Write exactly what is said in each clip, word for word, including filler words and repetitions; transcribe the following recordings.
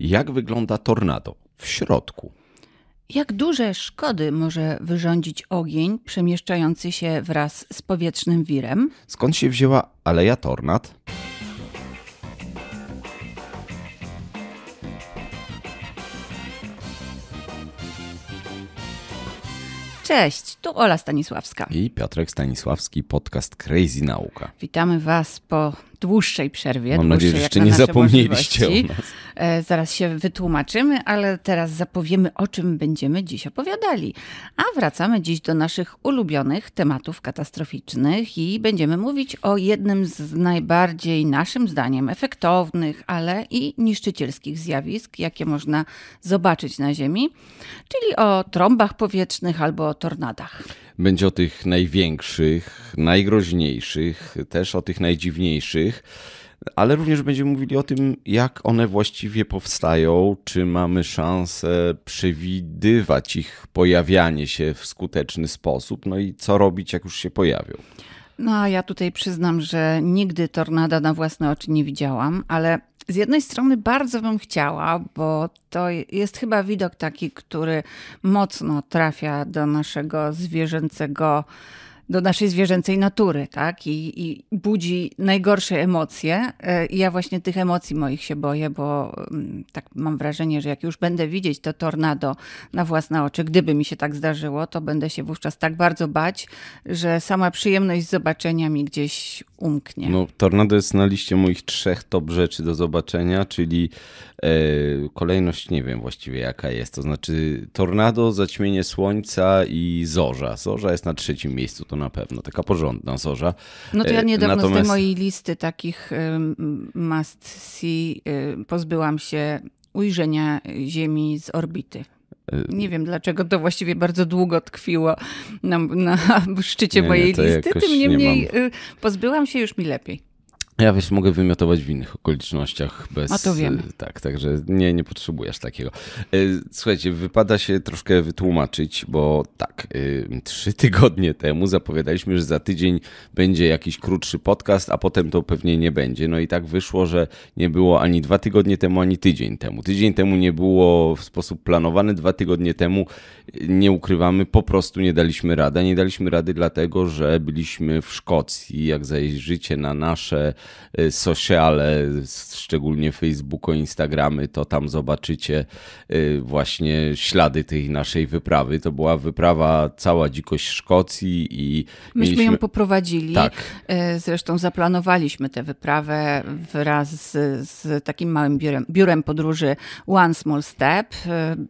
Jak wygląda tornado w środku? Jak duże szkody może wyrządzić ogień przemieszczający się wraz z powietrznym wirem? Skąd się wzięła Aleja Tornad? Cześć, tu Ola Stanisławska i Piotrek Stanisławski, podcast Crazy Nauka. Witamy Was po dłuższej przerwie. Mam nadzieję, że jeszcze na nie zapomnieliście o nas. E, zaraz się wytłumaczymy, ale teraz zapowiemy, o czym będziemy dziś opowiadali. A wracamy dziś do naszych ulubionych tematów katastroficznych i będziemy mówić o jednym z najbardziej, naszym zdaniem, efektownych, ale i niszczycielskich zjawisk, jakie można zobaczyć na Ziemi, czyli o trąbach powietrznych albo o tornadach. Będzie o tych największych, najgroźniejszych, też o tych najdziwniejszych, ale również będziemy mówili o tym, jak one właściwie powstają, czy mamy szansę przewidywać ich pojawianie się w skuteczny sposób, no i co robić, jak już się pojawią. No a ja tutaj przyznam, że nigdy tornada na własne oczy nie widziałam, ale z jednej strony bardzo bym chciała, bo to jest chyba widok taki, który mocno trafia do naszego zwierzęcego, do naszej zwierzęcej natury, tak? I, i budzi najgorsze emocje. I ja właśnie tych emocji moich się boję, bo tak mam wrażenie, że jak już będę widzieć to tornado na własne oczy, gdyby mi się tak zdarzyło, to będę się wówczas tak bardzo bać, że sama przyjemność zobaczenia mi gdzieś umknie. No, tornado jest na liście moich trzech top rzeczy do zobaczenia, czyli e, kolejność nie wiem właściwie jaka jest. To znaczy tornado, zaćmienie słońca i zorza. Zorza jest na trzecim miejscu, to na pewno taka porządna zorza. No to ja niedawno Natomiast... z tej mojej listy takich must see pozbyłam się ujrzenia Ziemi z orbity. Nie wiem, dlaczego to właściwie bardzo długo tkwiło na, na szczycie nie, mojej nie, listy. Tym niemniej nie pozbyłam się, już mi lepiej. Ja wiesz, mogę wymiotować w innych okolicznościach bez. A to wiem. Tak, także nie, nie potrzebujesz takiego. Słuchajcie, wypada się troszkę wytłumaczyć, bo tak, trzy tygodnie temu zapowiadaliśmy, że za tydzień będzie jakiś krótszy podcast, a potem to pewnie nie będzie. No i tak wyszło, że nie było ani dwa tygodnie temu, ani tydzień temu. Tydzień temu nie było w sposób planowany, dwa tygodnie temu, nie ukrywamy, po prostu nie daliśmy rady. Nie daliśmy rady dlatego, że byliśmy w Szkocji. Jak zajrzycie na nasze sociale, szczególnie Facebooku, Instagramy, to tam zobaczycie właśnie ślady tej naszej wyprawy. To była wyprawa cała dzikość Szkocji i myśmy mieliśmy... ją poprowadzili. Tak. Zresztą zaplanowaliśmy tę wyprawę wraz z, z takim małym biurem, biurem podróży One Small Step,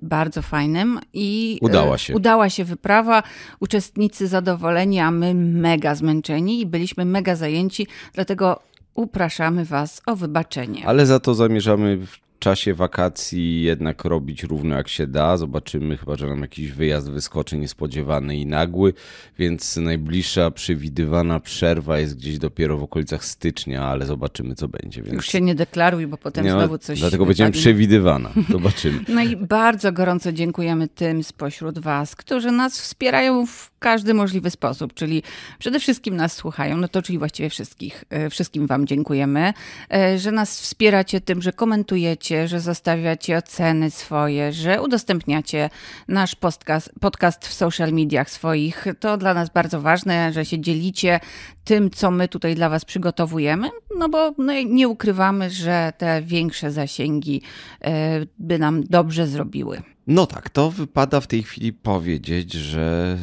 bardzo fajnym, i udała się. Udała się wyprawa. Uczestnicy zadowoleni, a my mega zmęczeni i byliśmy mega zajęci, dlatego upraszamy Was o wybaczenie. Ale za to zamierzamy w czasie wakacji jednak robić równo jak się da. Zobaczymy, chyba że nam jakiś wyjazd wyskoczy niespodziewany i nagły, więc najbliższa przewidywana przerwa jest gdzieś dopiero w okolicach stycznia, ale zobaczymy, co będzie. Więc... Już się nie deklaruj, bo potem nie, znowu coś... Dlatego będziemy przewidywana. Zobaczymy. No i bardzo gorąco dziękujemy tym spośród Was, którzy nas wspierają w każdy możliwy sposób, czyli przede wszystkim nas słuchają, no to czyli właściwie wszystkich, wszystkim Wam dziękujemy, że nas wspieracie tym, że komentujecie, że zostawiacie oceny swoje, że udostępniacie nasz podcast, podcast w social mediach swoich. To dla nas bardzo ważne, że się dzielicie tym, co my tutaj dla Was przygotowujemy, no bo no, nie ukrywamy, że te większe zasięgi y, by nam dobrze zrobiły. No tak, to wypada w tej chwili powiedzieć, że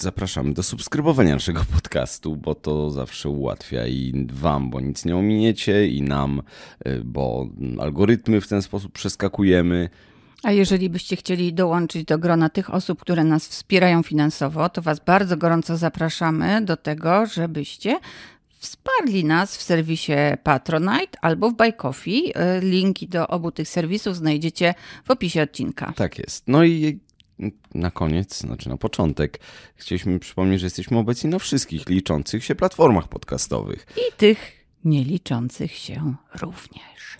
zapraszamy do subskrybowania naszego podcastu, bo to zawsze ułatwia i Wam, bo nic nie ominiecie, i nam, bo algorytmy w ten sposób przeskakujemy. A jeżeli byście chcieli dołączyć do grona tych osób, które nas wspierają finansowo, to Was bardzo gorąco zapraszamy do tego, żebyście wsparli nas w serwisie Patronite albo w Buy Coffee. Linki do obu tych serwisów znajdziecie w opisie odcinka. Tak jest. No i na koniec, znaczy na początek, chcieliśmy przypomnieć, że jesteśmy obecni na wszystkich liczących się platformach podcastowych. I tych nieliczących się również.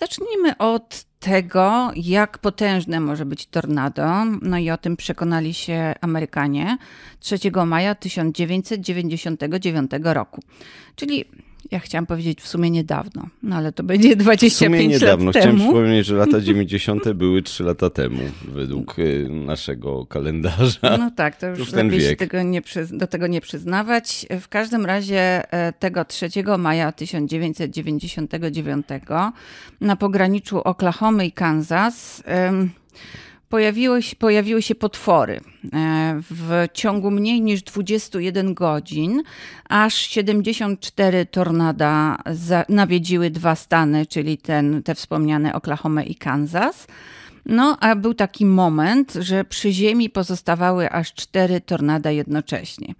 Zacznijmy od tego, jak potężne może być tornado. No i o tym przekonali się Amerykanie trzeciego maja tysiąc dziewięćset dziewięćdziesiątego dziewiątego roku. Czyli ja chciałam powiedzieć w sumie niedawno, no ale to będzie dwadzieścia pięć lat temu. W sumie niedawno. Chciałem przypomnieć, że lata dziewięćdziesiąte były trzy lata temu według naszego kalendarza. No tak, to już lepiej się tego nie, do tego nie przyznawać. W każdym razie tego trzeciego maja tysiąc dziewięćset dziewięćdziesiątego dziewiątego na pograniczu Oklahomy i Kansas Pojawiły się, pojawiły się potwory w ciągu mniej niż dwudziestu jeden godzin, aż siedemdziesiąt cztery tornada nawiedziły dwa stany, czyli ten, te wspomniane Oklahomę i Kansas. No a był taki moment, że przy ziemi pozostawały aż cztery tornada jednocześnie.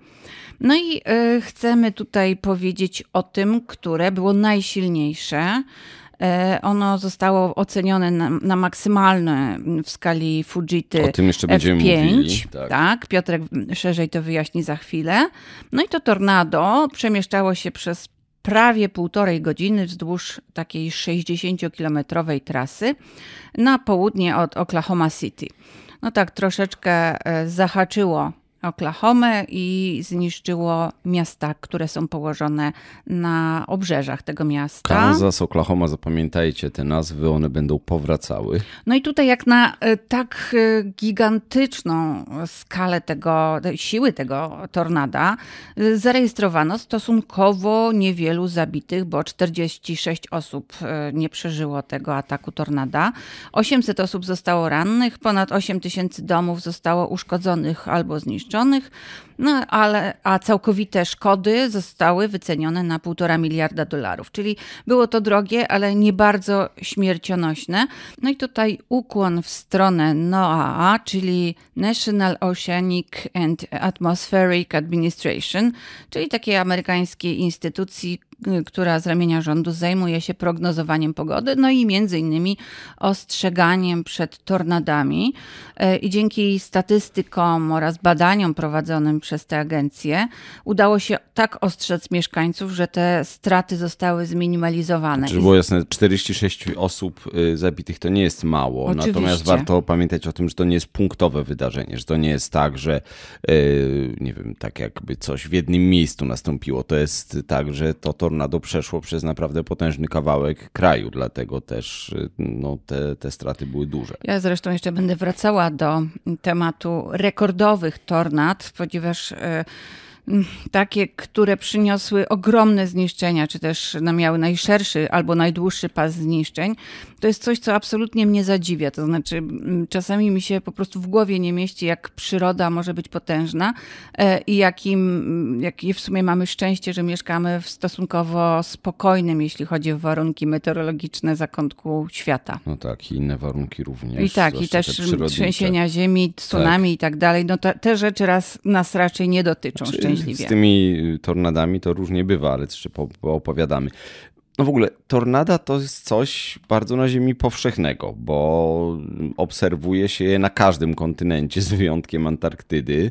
No i y, chcemy tutaj powiedzieć o tym, które było najsilniejsze. Ono zostało ocenione na, na maksymalne w skali Fujity. O tym jeszcze będziemy mówili. Tak. tak, Piotrek szerzej to wyjaśni za chwilę. No i to tornado przemieszczało się przez prawie półtorej godziny wzdłuż takiej sześćdziesięciokilometrowej trasy na południe od Oklahoma City. No tak troszeczkę zahaczyło Oklahomę i zniszczyło miasta, które są położone na obrzeżach tego miasta. Kansas, Oklahoma, zapamiętajcie te nazwy, one będą powracały. No i tutaj jak na tak gigantyczną skalę tego, siły tego tornada zarejestrowano stosunkowo niewielu zabitych, bo czterdzieści sześć osób nie przeżyło tego ataku tornada. osiemset osób zostało rannych, ponad osiem tysięcy domów zostało uszkodzonych albo zniszczonych. No, ale, a całkowite szkody zostały wycenione na półtora miliarda dolarów. Czyli było to drogie, ale nie bardzo śmiercionośne. No i tutaj ukłon w stronę NOAA, czyli National Oceanic and Atmospheric Administration, czyli takiej amerykańskiej instytucji, która z ramienia rządu zajmuje się prognozowaniem pogody, no i między innymi ostrzeganiem przed tornadami. I dzięki statystykom oraz badaniom prowadzonym przez te agencje udało się tak ostrzec mieszkańców, że te straty zostały zminimalizowane. Żeby było jasne, czterdzieści sześć osób zabitych to nie jest mało. Oczywiście. Natomiast warto pamiętać o tym, że to nie jest punktowe wydarzenie, że to nie jest tak, że nie wiem, tak jakby coś w jednym miejscu nastąpiło. To jest tak, że to to tornado przeszło przez naprawdę potężny kawałek kraju, dlatego też no, te, te straty były duże. Ja zresztą jeszcze będę wracała do tematu rekordowych tornad, ponieważ y, takie, które przyniosły ogromne zniszczenia, czy też miały najszerszy albo najdłuższy pas zniszczeń, to jest coś, co absolutnie mnie zadziwia. To znaczy czasami mi się po prostu w głowie nie mieści, jak przyroda może być potężna i jakim, jakie w sumie mamy szczęście, że mieszkamy w stosunkowo spokojnym, jeśli chodzi o warunki meteorologiczne zakątku świata. No tak, i inne warunki również. I tak, i też trzęsienia ziemi, tsunami tak. i tak dalej. No te, te rzeczy raz, nas raczej nie dotyczą znaczy, szczęśliwie. Z tymi tornadami to różnie bywa, ale jeszcze opowiadamy. No w ogóle tornada to jest coś bardzo na ziemi powszechnego, bo obserwuje się je na każdym kontynencie z wyjątkiem Antarktydy.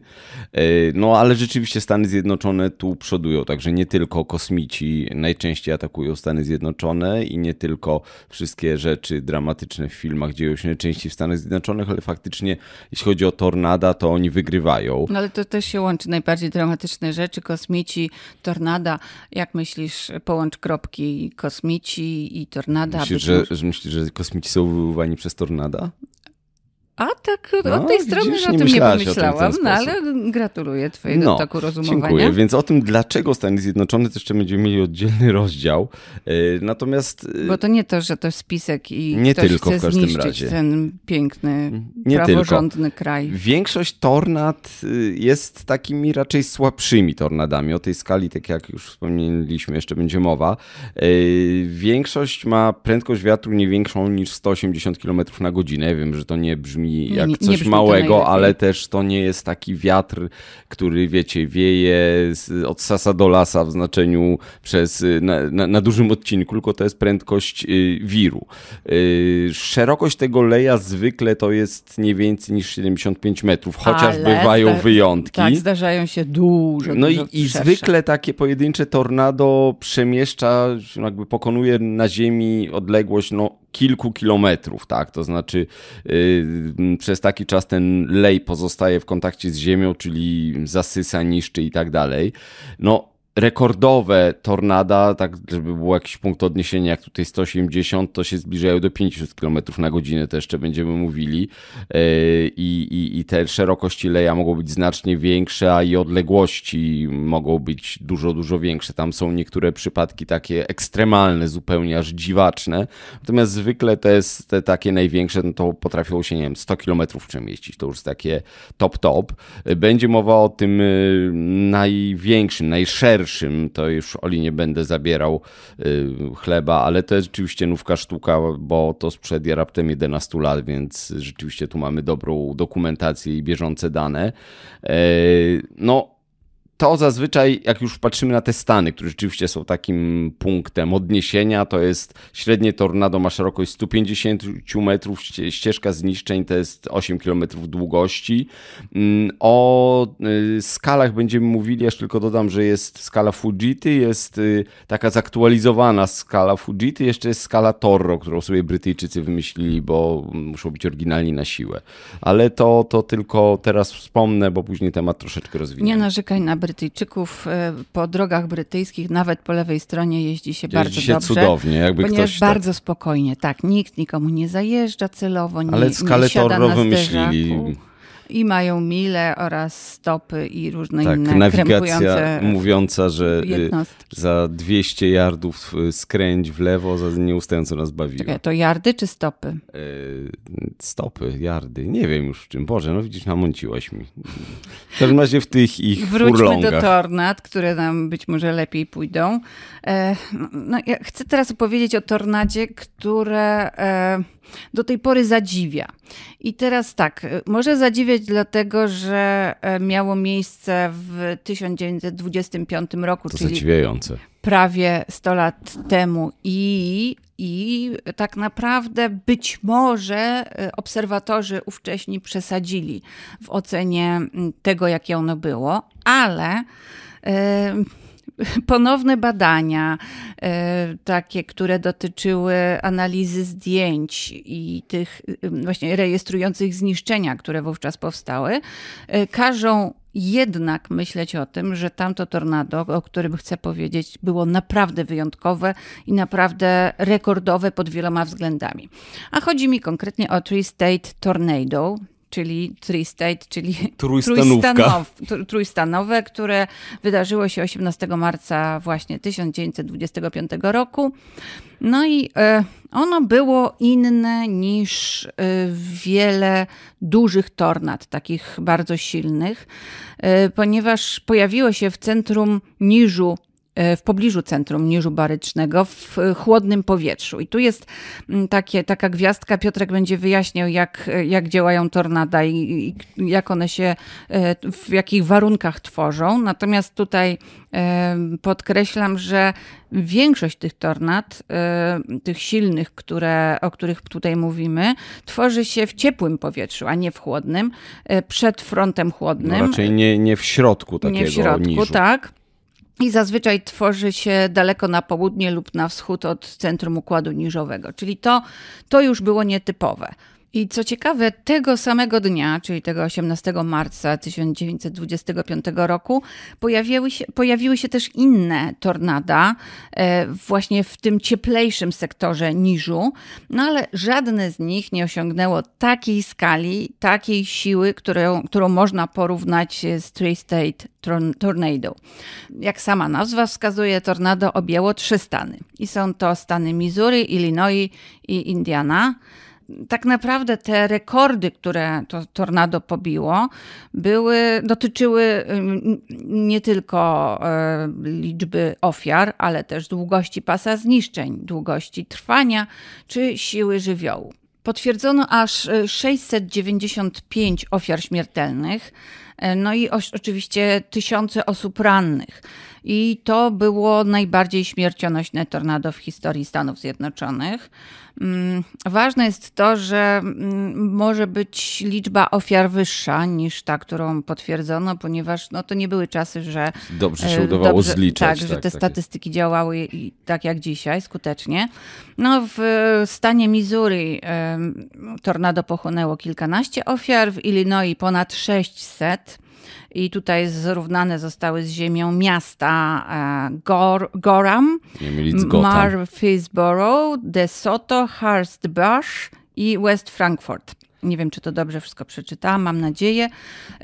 No ale rzeczywiście Stany Zjednoczone tu przodują, także nie tylko kosmici najczęściej atakują Stany Zjednoczone i nie tylko wszystkie rzeczy dramatyczne w filmach dzieją się najczęściej w Stanach Zjednoczonych, ale faktycznie jeśli chodzi o tornada, to oni wygrywają. No ale to też się łączy, najbardziej dramatyczne rzeczy, kosmici, tornada. Jak myślisz, połącz kropki? Kosmici i tornada. Myślisz, że, może... że, myślisz, że kosmici są wywoływani przez tornada? A tak, no, od tej widzisz, strony o tym nie pomyślałam, no, ale gratuluję twojego no, toku rozumowania. Dziękuję, więc o tym, dlaczego Stany Zjednoczone, to jeszcze będziemy mieli oddzielny rozdział. Natomiast... Bo to nie to, że to spisek i nie ktoś tylko, chce w każdym zniszczyć razie. Ten piękny, nie praworządny tylko. Kraj. Większość tornad jest takimi raczej słabszymi tornadami. O tej skali, tak jak już wspomnieliśmy, jeszcze będzie mowa. Większość ma prędkość wiatru nie większą niż sto osiemdziesiąt kilometrów na godzinę. Ja wiem, że to nie brzmi jak nie, coś nie brzmi małego, ale też to nie jest taki wiatr, który wiecie, wieje od sasa do lasa w znaczeniu przez na, na, na dużym odcinku, tylko to jest prędkość wiru. Szerokość tego leja zwykle to jest nie więcej niż siedemdziesiąt pięć metrów, chociaż ale bywają zda, wyjątki. Tak, zdarzają się dużo. No dużo i, i zwykle takie pojedyncze tornado przemieszcza, jakby pokonuje na ziemi odległość, no kilku kilometrów, tak? To znaczy yy, przez taki czas ten lej pozostaje w kontakcie z ziemią, czyli zasysa, niszczy i tak dalej. No rekordowe tornada, tak żeby był jakiś punkt odniesienia, jak tutaj sto osiemdziesiąt, to się zbliżają do pięćdziesiąt kilometrów na godzinę, to jeszcze będziemy mówili. I, i, i te szerokości leja mogą być znacznie większe, a i odległości mogą być dużo, dużo większe. Tam są niektóre przypadki takie ekstremalne, zupełnie aż dziwaczne. Natomiast zwykle te, te takie największe, no to potrafią się, nie wiem, sto kilometrów przemieścić. To już takie top, top. Będzie mowa o tym największym, najszerszym. To już Oli nie będę zabierał yy, chleba, ale to jest rzeczywiście nówka sztuka, bo to sprzed ja raptem jedenastu lat, więc rzeczywiście tu mamy dobrą dokumentację i bieżące dane. Yy, no to zazwyczaj, jak już patrzymy na te Stany, które rzeczywiście są takim punktem odniesienia, to jest średnie tornado ma szerokość sto pięćdziesiąt metrów, ścieżka zniszczeń to jest osiem kilometrów długości. O skalach będziemy mówili, aż tylko dodam, że jest skala Fujity, jest taka zaktualizowana skala Fujity, jeszcze jest skala Torro, którą sobie Brytyjczycy wymyślili, bo muszą być oryginalni na siłę. Ale to, to tylko teraz wspomnę, bo później temat troszeczkę rozwiniemy. Nie narzekaj na Brytyjczyków, po drogach brytyjskich, nawet po lewej stronie jeździ się jeździ bardzo się dobrze. Cudownie, jakby ponieważ ktoś bardzo tak... spokojnie, tak, nikt nikomu nie zajeżdża celowo, nie, ale skalę Torro wymyślili. I mają mile oraz stopy i różne tak, inne nawigacja mówiąca, że jednostki. Za dwieście yardów skręć w lewo, za nieustająco nas bawiło. Czekaj, to yardy czy stopy? Yy, stopy, yardy. Nie wiem już w czym. Boże, no widzisz, namąciłaś mi. W każdym razie w tych ich wróćmy furlongach. Do tornad, które nam być może lepiej pójdą. E, no, ja chcę teraz opowiedzieć o tornadzie, które... E, do tej pory zadziwia. I teraz tak, może zadziwiać dlatego, że miało miejsce w tysiąc dziewięćset dwudziestym piątym roku, to czyli zadziwiające. Prawie sto lat temu i, i tak naprawdę być może obserwatorzy ówcześni przesadzili w ocenie tego, jakie ono było, ale... Yy, ponowne badania, takie, które dotyczyły analizy zdjęć i tych właśnie rejestrujących zniszczenia, które wówczas powstały, każą jednak myśleć o tym, że tamto tornado, o którym chcę powiedzieć, było naprawdę wyjątkowe i naprawdę rekordowe pod wieloma względami. A chodzi mi konkretnie o Tri-State Tornado, czyli Tri-State, czyli trójstanow, trójstanowe, które wydarzyło się osiemnastego marca właśnie tysiąc dziewięćset dwudziestego piątego roku. No i ono było inne niż wiele dużych tornad, takich bardzo silnych, ponieważ pojawiło się w centrum niżu w pobliżu centrum niżu barycznego w chłodnym powietrzu. I tu jest takie, taka gwiazdka, Piotrek będzie wyjaśniał, jak, jak działają tornada i, i jak one się, w jakich warunkach tworzą. Natomiast tutaj podkreślam, że większość tych tornad, tych silnych, które, o których tutaj mówimy, tworzy się w ciepłym powietrzu, a nie w chłodnym, przed frontem chłodnym. No raczej nie, nie w środku takiego niżu. Nie w środku, niżu. Tak. I zazwyczaj tworzy się daleko na południe lub na wschód od centrum układu niżowego. Czyli to, to już było nietypowe. I co ciekawe, tego samego dnia, czyli tego osiemnastego marca tysiąc dziewięćset dwudziestego piątego roku, pojawiły się, pojawiły się też inne tornada właśnie w tym cieplejszym sektorze niżu, no ale żadne z nich nie osiągnęło takiej skali, takiej siły, którą, którą można porównać z Tri-State Tornado. Jak sama nazwa wskazuje, tornado objęło trzy stany. I są to stany Missouri, Illinois i Indiana. Tak naprawdę te rekordy, które to tornado pobiło, były, dotyczyły nie tylko liczby ofiar, ale też długości pasa zniszczeń, długości trwania czy siły żywiołu. Potwierdzono aż sześćset dziewięćdziesiąt pięć ofiar śmiertelnych, no i oczywiście tysiące osób rannych. I to było najbardziej śmiercionośne tornado w historii Stanów Zjednoczonych. Ważne jest to, że może być liczba ofiar wyższa niż ta, którą potwierdzono, ponieważ no, to nie były czasy, że dobrze się udawało dobrze, zliczać. Tak, tak, że te takie. Statystyki działały i tak jak dzisiaj, skutecznie. No, w stanie Missouri tornado pochłonęło kilkanaście ofiar, w Illinois ponad sześćset. i tutaj zrównane zostały z ziemią miasta Gor- Gorham, Murphysboro, De Soto, Hurst-Bush i West Frankfort. Nie wiem, czy to dobrze wszystko przeczytałam, mam nadzieję.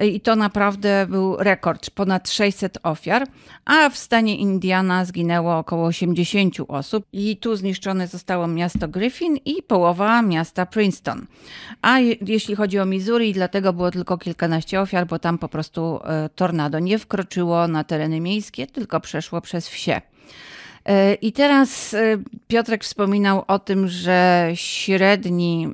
I to naprawdę był rekord, ponad sześćset ofiar, a w stanie Indiana zginęło około osiemdziesiąt osób. I tu zniszczone zostało miasto Griffin i połowa miasta Princeton. A je, jeśli chodzi o Missouri, dlatego było tylko kilkanaście ofiar, bo tam po prostu tornado nie wkroczyło na tereny miejskie, tylko przeszło przez wsie. I teraz Piotrek wspominał o tym, że średni,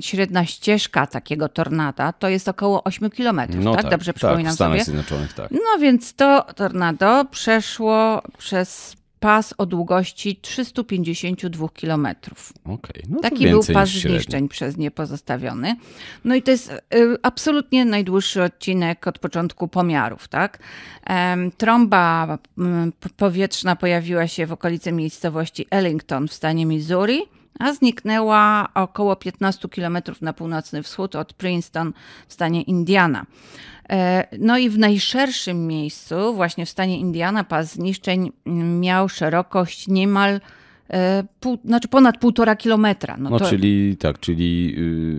średnia ścieżka takiego tornada to jest około osiem kilometrów, no tak? tak? Dobrze tak, przypominam w Stanach sobie. Zjednoczonych, tak. No więc to tornado przeszło przez pas o długości trzysta pięćdziesiąt dwa kilometrów. Okay, no taki był pas zniszczeń przez nie pozostawiony. No i to jest y, absolutnie najdłuższy odcinek od początku pomiarów, tak? Um, trąba y, powietrzna pojawiła się w okolicy miejscowości Ellington w stanie Missouri, a zniknęła około piętnaście kilometrów na północny wschód od Princeton w stanie Indiana. No i w najszerszym miejscu, właśnie w stanie Indiana, pas zniszczeń miał szerokość niemal pół, znaczy ponad półtora kilometra. No, no to... czyli tak, czyli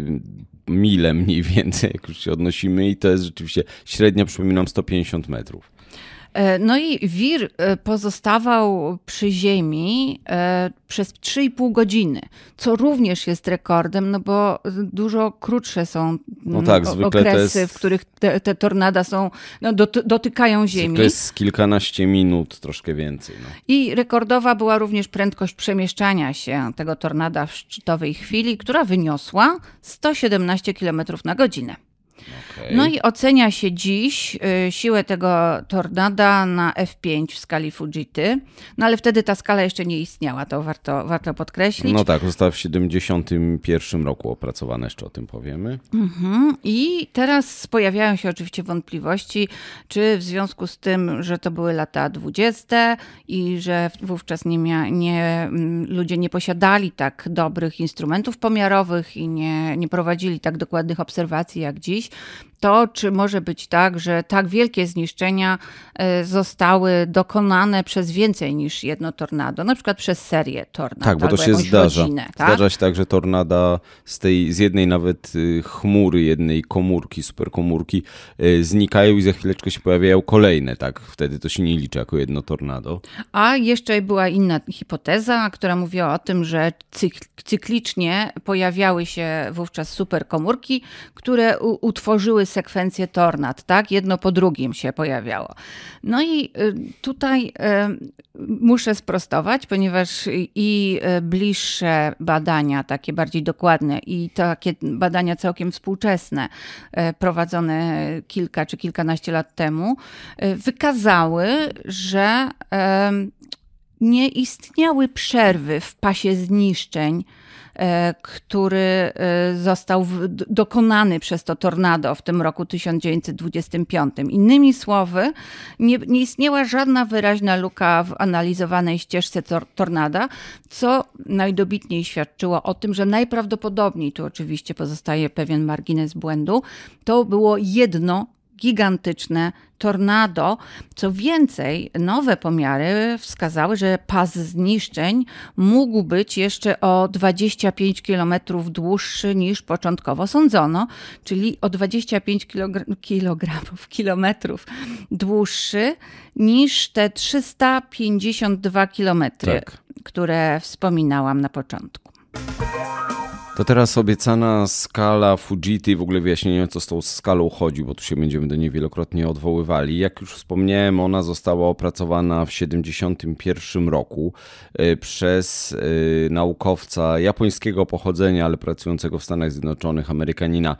yy, mile mniej więcej, jak już się odnosimy, i to jest rzeczywiście średnia, przypominam, sto pięćdziesiąt metrów. No i wir pozostawał przy ziemi przez trzy i pół godziny, co również jest rekordem, no bo dużo krótsze są no tak, okresy, jest, w których te, te tornada są, no dotykają ziemi. To jest kilkanaście minut, troszkę więcej. No. I rekordowa była również prędkość przemieszczania się tego tornada w szczytowej chwili, która wyniosła sto siedemnaście kilometrów na godzinę. Okay. No i ocenia się dziś y, siłę tego tornada na F pięć w skali Fujity, no ale wtedy ta skala jeszcze nie istniała, to warto, warto podkreślić. No tak, została w tysiąc dziewięćset siedemdziesiątym pierwszym roku opracowana, jeszcze o tym powiemy. Mm-hmm. I teraz pojawiają się oczywiście wątpliwości, czy w związku z tym, że to były lata dwudzieste i że wówczas nie mia, nie, ludzie nie posiadali tak dobrych instrumentów pomiarowych i nie, nie prowadzili tak dokładnych obserwacji jak dziś, to czy może być tak, że tak wielkie zniszczenia zostały dokonane przez więcej niż jedno tornado, na przykład przez serię tornado. Tak, bo to się zdarza. Rodzinę, tak? Zdarza się tak, że tornada z, tej, z jednej nawet chmury, jednej komórki, superkomórki znikają i za chwileczkę się pojawiają kolejne, tak? Wtedy to się nie liczy jako jedno tornado. A jeszcze była inna hipoteza, która mówiła o tym, że cyklicznie pojawiały się wówczas superkomórki, które utworzyły sekwencję tornad, tak? Jedno po drugim się pojawiało. No i tutaj muszę sprostować, ponieważ i bliższe badania, takie bardziej dokładne, i takie badania całkiem współczesne, prowadzone kilka czy kilkanaście lat temu, wykazały, że nie istniały przerwy w pasie zniszczeń, który został dokonany przez to tornado w tym roku tysiąc dziewięćset dwudziestym piątym. Innymi słowy, nie, nie istniała żadna wyraźna luka w analizowanej ścieżce tor- tornada, co najdobitniej świadczyło o tym, że najprawdopodobniej, tu oczywiście pozostaje pewien margines błędu, to było jedno gigantyczne tornado. Co więcej, nowe pomiary wskazały, że pas zniszczeń mógł być jeszcze o dwadzieścia pięć km dłuższy niż początkowo sądzono, czyli o dwadzieścia pięć kilogram, kilogramów, kilometrów dłuższy niż te trzysta pięćdziesiąt dwa km, tak, które wspominałam na początku. To teraz obiecana skala Fujity i w ogóle wyjaśnienie, co z tą skalą chodzi, bo tu się będziemy do niej wielokrotnie odwoływali. Jak już wspomniałem, ona została opracowana w tysiąc dziewięćset siedemdziesiątym pierwszym roku przez naukowca japońskiego pochodzenia, ale pracującego w Stanach Zjednoczonych, Amerykanina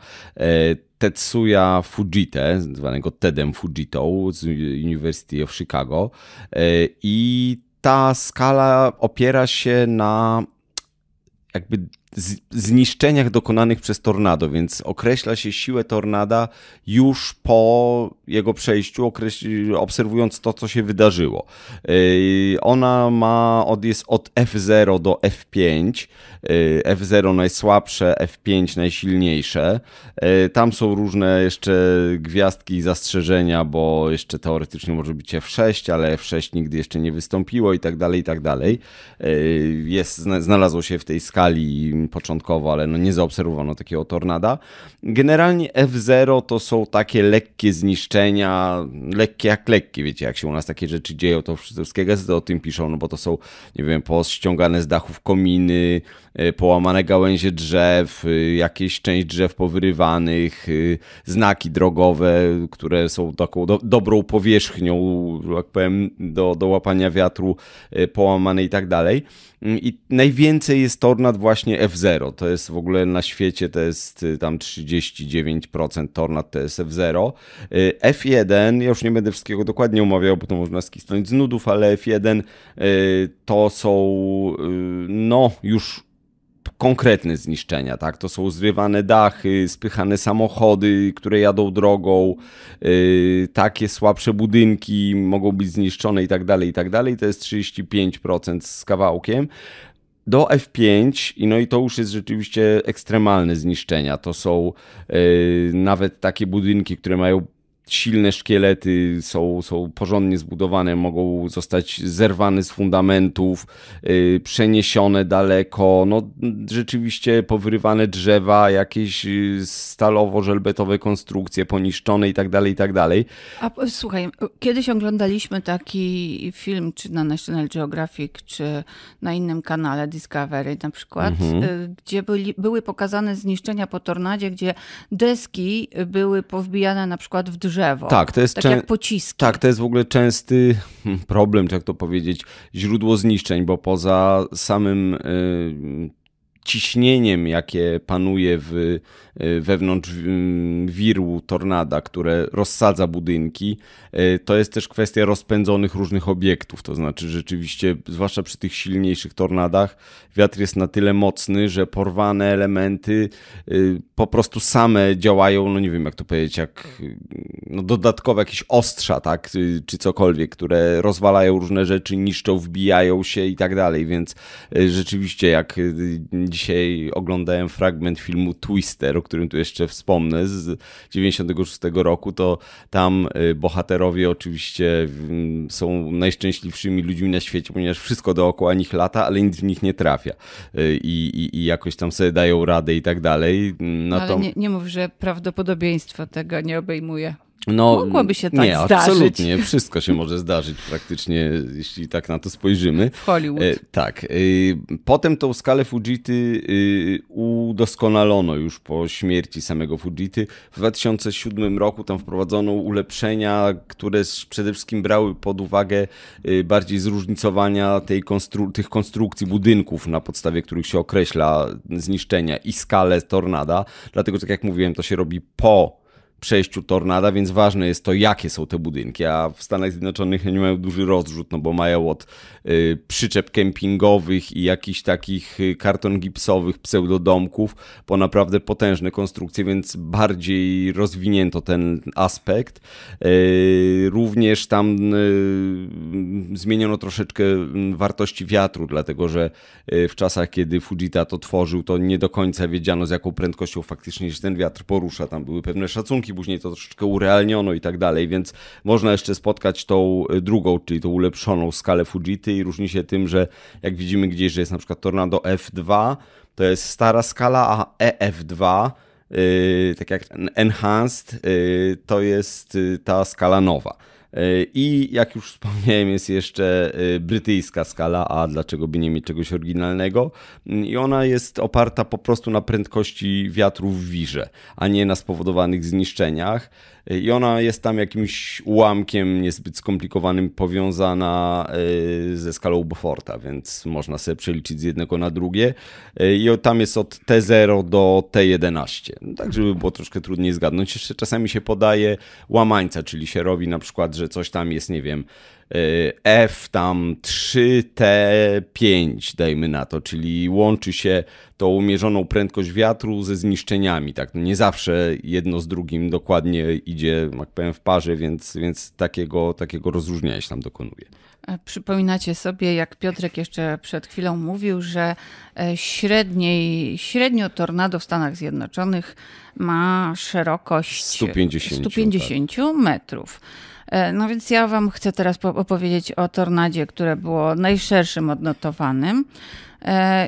Tetsuya Fujitę, zwanego Tedem Fujitą z University of Chicago. I ta skala opiera się na jakby z, zniszczeniach dokonanych przez tornado, więc określa się siłę tornada już po jego przejściu, określ, obserwując to, co się wydarzyło. Yy, ona ma od, jest od F zero do F pięć. Yy, F zero najsłabsze, F pięć najsilniejsze. Yy, tam są różne jeszcze gwiazdki i zastrzeżenia, bo jeszcze teoretycznie może być F sześć, ale F sześć nigdy jeszcze nie wystąpiło i tak dalej, i tak dalej. Jest, znalazło się w tej skali początkowo, ale no nie zaobserwowano takiego tornada. Generalnie F zero to są takie lekkie zniszczenia, lekkie jak lekkie, wiecie, jak się u nas takie rzeczy dzieją, to wszystkie gazety o tym piszą, no bo to są, nie wiem, pościągane z dachów kominy, połamane gałęzie drzew, jakieś część drzew powyrywanych, znaki drogowe, które są taką do, dobrą powierzchnią, jak powiem, do, do łapania wiatru, połamane i tak dalej. I najwięcej jest tornad właśnie F zero. To jest w ogóle na świecie, to jest tam trzydzieści dziewięć procent tornad, to jest F zero. F jeden, ja już nie będę wszystkiego dokładnie omawiał, bo to można skisnąć z nudów, ale F jeden to są no już konkretne zniszczenia, tak? To są zrywane dachy, spychane samochody, które jadą drogą, yy, takie słabsze budynki mogą być zniszczone i tak dalej, i tak dalej. To jest trzydzieści pięć procent z kawałkiem. Do F pięć, i no i to już jest rzeczywiście ekstremalne zniszczenia. To są yy, nawet takie budynki, które mają silne szkielety, są, są porządnie zbudowane, mogą zostać zerwane z fundamentów, yy, przeniesione daleko, no rzeczywiście powyrywane drzewa, jakieś stalowo-żelbetowe konstrukcje poniszczone i tak dalej, i tak dalej. A słuchaj, kiedyś oglądaliśmy taki film, czy na National Geographic, czy na innym kanale Discovery na przykład, mhm. yy, gdzie byli, były pokazane zniszczenia po tornadzie, gdzie deski były powbijane na przykład w drzewie. Drzewo, tak, to jest tak jak pociski. Tak, to jest w ogóle częsty problem, czy jak to powiedzieć, źródło zniszczeń, bo poza samym y, ciśnieniem, jakie panuje w, y, wewnątrz y, wirłu tornada, które rozsadza budynki, y, to jest też kwestia rozpędzonych różnych obiektów. To znaczy rzeczywiście, zwłaszcza przy tych silniejszych tornadach, wiatr jest na tyle mocny, że porwane elementy y, po prostu same działają, no nie wiem jak to powiedzieć, jak no dodatkowe jakieś ostrza, tak, czy cokolwiek, które rozwalają różne rzeczy, niszczą, wbijają się i tak dalej, więc rzeczywiście jak dzisiaj oglądałem fragment filmu Twister, o którym tu jeszcze wspomnę, z dziewięćdziesiątego szóstego roku, to tam bohaterowie oczywiście są najszczęśliwszymi ludźmi na świecie, ponieważ wszystko dookoła nich lata, ale nic w nich nie trafia i, i, i jakoś tam sobie dają radę i tak dalej. No ale nie, nie mów, że prawdopodobieństwo tego nie obejmuje. No, mogłoby się tak nie, zdarzyć. Absolutnie. Wszystko się może zdarzyć praktycznie, jeśli tak na to spojrzymy. W Hollywood. E, tak. E, potem tą skalę Fujity e, udoskonalono już po śmierci samego Fujity. W dwa tysiące siódmym roku tam wprowadzono ulepszenia, które przede wszystkim brały pod uwagę e, bardziej zróżnicowania tej konstru- tych konstrukcji budynków, na podstawie których się określa zniszczenia i skalę tornada. Dlatego, tak jak mówiłem, to się robi po przejściu tornada, więc ważne jest to, jakie są te budynki, a w Stanach Zjednoczonych oni mają duży rozrzut, no bo mają od y, przyczep kempingowych i jakichś takich karton gipsowych pseudodomków, po naprawdę potężne konstrukcje, więc bardziej rozwinięto ten aspekt. Y, również tam y, zmieniono troszeczkę wartości wiatru, dlatego że y, w czasach, kiedy Fujita to tworzył, to nie do końca wiedziano, z jaką prędkością faktycznie się ten wiatr porusza, tam były pewne szacunki, później to troszeczkę urealniono i tak dalej, więc można jeszcze spotkać tą drugą, czyli tą ulepszoną skalę Fujity i różni się tym, że jak widzimy gdzieś, że jest na przykład tornado F dwa, to jest stara skala, a E F dwa, yy, tak jak enhanced, yy, to jest ta skala nowa. I jak już wspomniałem, jest jeszcze brytyjska skala, a dlaczego by nie mieć czegoś oryginalnego? I ona jest oparta po prostu na prędkości wiatru w wirze, a nie na spowodowanych zniszczeniach. I ona jest tam jakimś ułamkiem niezbyt skomplikowanym powiązana ze skalą Beauforta, więc można sobie przeliczyć z jednego na drugie. I tam jest od T zero do T jedenaście, tak żeby było troszkę trudniej zgadnąć. Jeszcze czasami się podaje łamańca, czyli się robi na przykład, że że coś tam jest, nie wiem, F tam trzy T pięć, dajmy na to, czyli łączy się tą umierzoną prędkość wiatru ze zniszczeniami. Tak? Nie zawsze jedno z drugim dokładnie idzie, jak powiem, w parze, więc, więc takiego, takiego rozróżniania się tam dokonuje. Przypominacie sobie, jak Piotrek jeszcze przed chwilą mówił, że średniej, średnio tornado w Stanach Zjednoczonych ma szerokość stu pięćdziesięciu, stu pięćdziesięciu tak. metrów. No więc ja wam chcę teraz opowiedzieć o tornadzie, które było najszerszym odnotowanym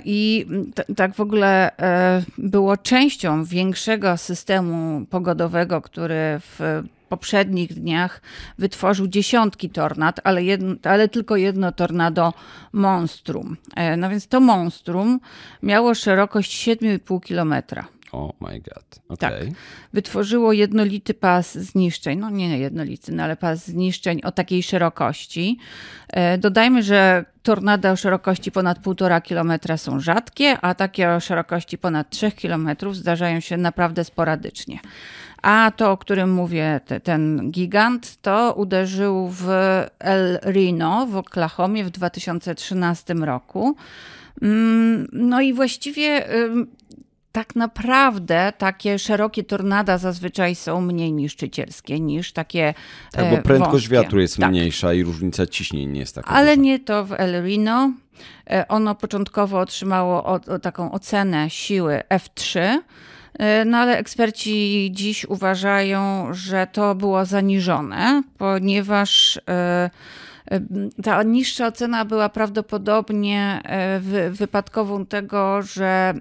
i t- tak w ogóle było częścią większego systemu pogodowego, który w poprzednich dniach wytworzył dziesiątki tornad, ale, jedno, ale tylko jedno tornado monstrum. No więc to monstrum miało szerokość siedem i pół kilometra. Oh my god. Okay. Tak. Wytworzyło jednolity pas zniszczeń. No nie jednolity, no ale pas zniszczeń o takiej szerokości. Dodajmy, że tornada o szerokości ponad półtora kilometra są rzadkie, a takie o szerokości ponad trzech kilometrów zdarzają się naprawdę sporadycznie. A to, o którym mówię, te, ten gigant, to uderzył w El Reno w Oklahomie w dwa tysiące trzynastym roku. No i właściwie... Tak naprawdę takie szerokie tornada zazwyczaj są mniej niszczycielskie niż takie tak, bo prędkość wąskie. Wiatru jest tak. mniejsza i różnica ciśnień nie jest taka ale duża. Nie to w El Reno. Ono początkowo otrzymało o, o taką ocenę siły F trzy, no ale eksperci dziś uważają, że to było zaniżone, ponieważ... Yy, Ta niższa ocena była prawdopodobnie wypadkową tego, że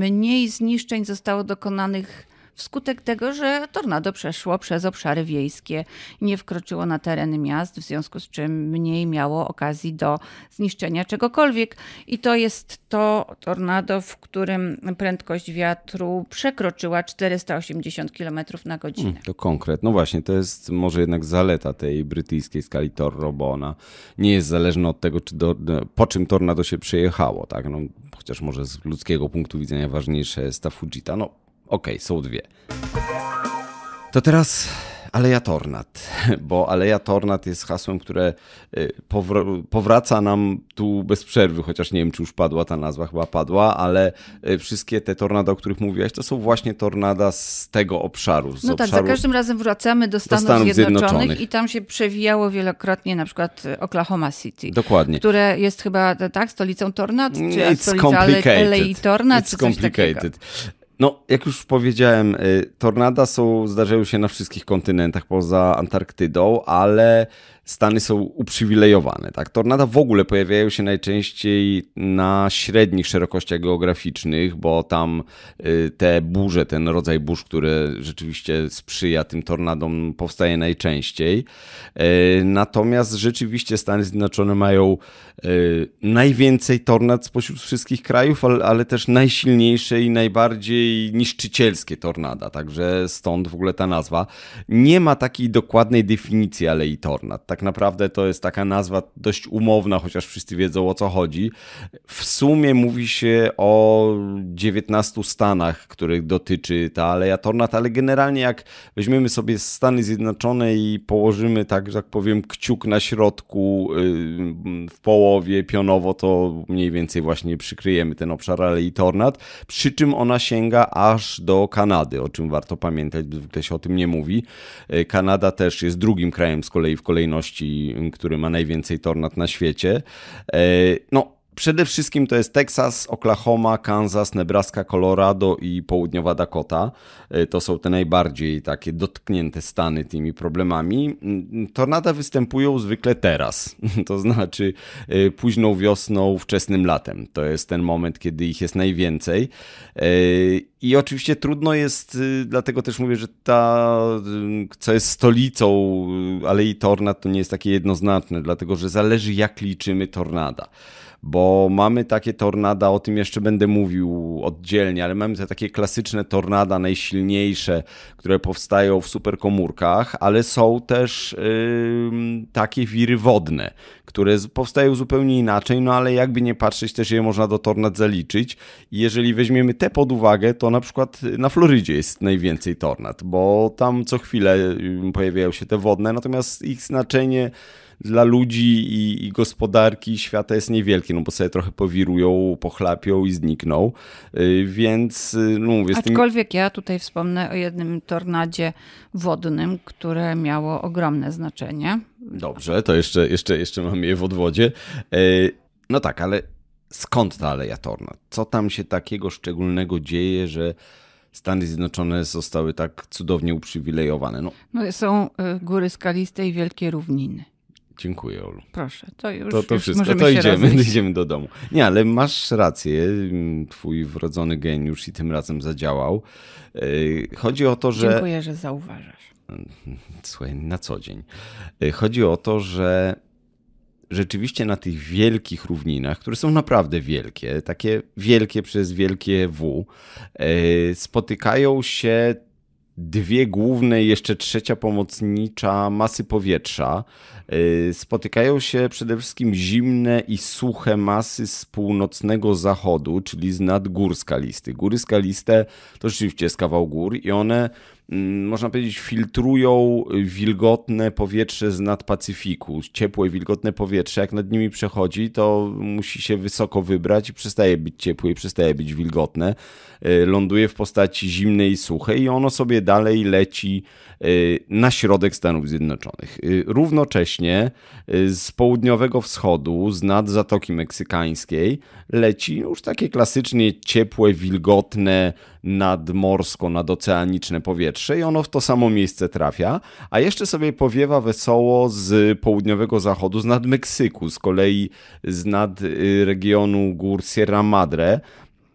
mniej zniszczeń zostało dokonanych wskutek tego, że tornado przeszło przez obszary wiejskie, nie wkroczyło na tereny miast, w związku z czym mniej miało okazji do zniszczenia czegokolwiek. I to jest to tornado, w którym prędkość wiatru przekroczyła czterysta osiemdziesiąt kilometrów na godzinę. Hmm, to konkret. No właśnie, to jest może jednak zaleta tej brytyjskiej skali tornado, bo ona nie jest zależna od tego, czy do, po czym tornado się przejechało. Tak? No, chociaż może z ludzkiego punktu widzenia ważniejsza jest ta Fujita. No, okej, okay, są dwie. To teraz Aleja Tornad, bo Aleja Tornad jest hasłem, które powr- powraca nam tu bez przerwy, chociaż nie wiem, czy już padła ta nazwa, chyba padła, ale wszystkie te tornada, o których mówiłaś, to są właśnie tornada z tego obszaru. Z no obszaru, tak, za każdym razem wracamy do Stanów, do Stanów Zjednoczonych, Zjednoczonych i tam się przewijało wielokrotnie na przykład Oklahoma City. Dokładnie. Które jest chyba, tak, stolicą tornad? Czy It's stolica complicated. Alei Tornad, It's czy coś complicated. Takiego? No, jak już powiedziałem, tornada są, zdarzają się na wszystkich kontynentach poza Antarktydą, ale Stany są uprzywilejowane. Tak? Tornada w ogóle pojawiają się najczęściej na średnich szerokościach geograficznych, bo tam te burze, ten rodzaj burz, który rzeczywiście sprzyja tym tornadom, powstaje najczęściej. Natomiast rzeczywiście Stany Zjednoczone mają najwięcej tornad spośród wszystkich krajów, ale też najsilniejsze i najbardziej niszczycielskie tornada. Także stąd w ogóle ta nazwa. Nie ma takiej dokładnej definicji alei tornad. Tak naprawdę to jest taka nazwa dość umowna, chociaż wszyscy wiedzą, o co chodzi. W sumie mówi się o dziewiętnastu stanach, których dotyczy ta aleja tornad, ale generalnie jak weźmiemy sobie Stany Zjednoczone i położymy, tak, tak powiem, kciuk na środku w połowie pionowo, to mniej więcej właśnie przykryjemy ten obszar alei tornad, przy czym ona sięga aż do Kanady, o czym warto pamiętać, zwykle się o tym nie mówi. Kanada też jest drugim krajem z kolei w kolejności, który ma najwięcej tornad na świecie. No, przede wszystkim to jest Teksas, Oklahoma, Kansas, Nebraska, Colorado i południowa Dakota. To są te najbardziej takie dotknięte stany tymi problemami. Tornada występują zwykle teraz, to znaczy późną wiosną, wczesnym latem. To jest ten moment, kiedy ich jest najwięcej. I oczywiście trudno jest, dlatego też mówię, że ta, co jest stolicą alei tornad, to nie jest takie jednoznaczne, dlatego że zależy, jak liczymy tornada. bo mamy takie tornada, o tym jeszcze będę mówił oddzielnie, ale mamy te takie klasyczne tornada, najsilniejsze, które powstają w superkomórkach, ale są też yy, takie wiry wodne, które powstają zupełnie inaczej, no ale jakby nie patrzeć, też je można do tornad zaliczyć. I jeżeli weźmiemy te pod uwagę, to na przykład na Florydzie jest najwięcej tornad, bo tam co chwilę pojawiają się te wodne, natomiast ich znaczenie dla ludzi i, i gospodarki świata jest niewielkie, no bo sobie trochę powirują, pochlapią i znikną, yy, więc no mówię... Aczkolwiek tym... ja tutaj wspomnę o jednym tornadzie wodnym, które miało ogromne znaczenie. Dobrze, to jeszcze, jeszcze, jeszcze mamy je w odwodzie. Yy, no tak, ale skąd ta aleja tornad? Co tam się takiego szczególnego dzieje, że Stany Zjednoczone zostały tak cudownie uprzywilejowane? No, no są góry skaliste i wielkie równiny. Dziękuję, Olu. Proszę, to już, to, to już wszystko. To idziemy, idziemy do domu. Nie, ale masz rację, twój wrodzony geniusz i tym razem zadziałał. Chodzi o to, że... Dziękuję, że zauważasz. Słuchaj, na co dzień. Chodzi o to, że rzeczywiście na tych wielkich równinach, które są naprawdę wielkie, takie wielkie przez wielkie W, spotykają się dwie główne i jeszcze trzecia pomocnicza masy powietrza. Spotykają się przede wszystkim zimne i suche masy z północnego zachodu, czyli z nad gór skalistych. Góry skaliste to rzeczywiście jest kawał gór i one, można powiedzieć, filtrują wilgotne powietrze z nad Pacyfiku. Ciepłe, wilgotne powietrze, jak nad nimi przechodzi, to musi się wysoko wybrać i przestaje być ciepłe i przestaje być wilgotne. Ląduje w postaci zimnej i suchej i ono sobie dalej leci na środek Stanów Zjednoczonych. Równocześnie z południowego wschodu, z nad Zatoki Meksykańskiej, leci już takie klasycznie ciepłe, wilgotne, nadmorsko, nadoceaniczne powietrze i ono w to samo miejsce trafia, a jeszcze sobie powiewa wesoło z południowego zachodu, z nad Meksyku, z kolei z nad regionu gór Sierra Madre,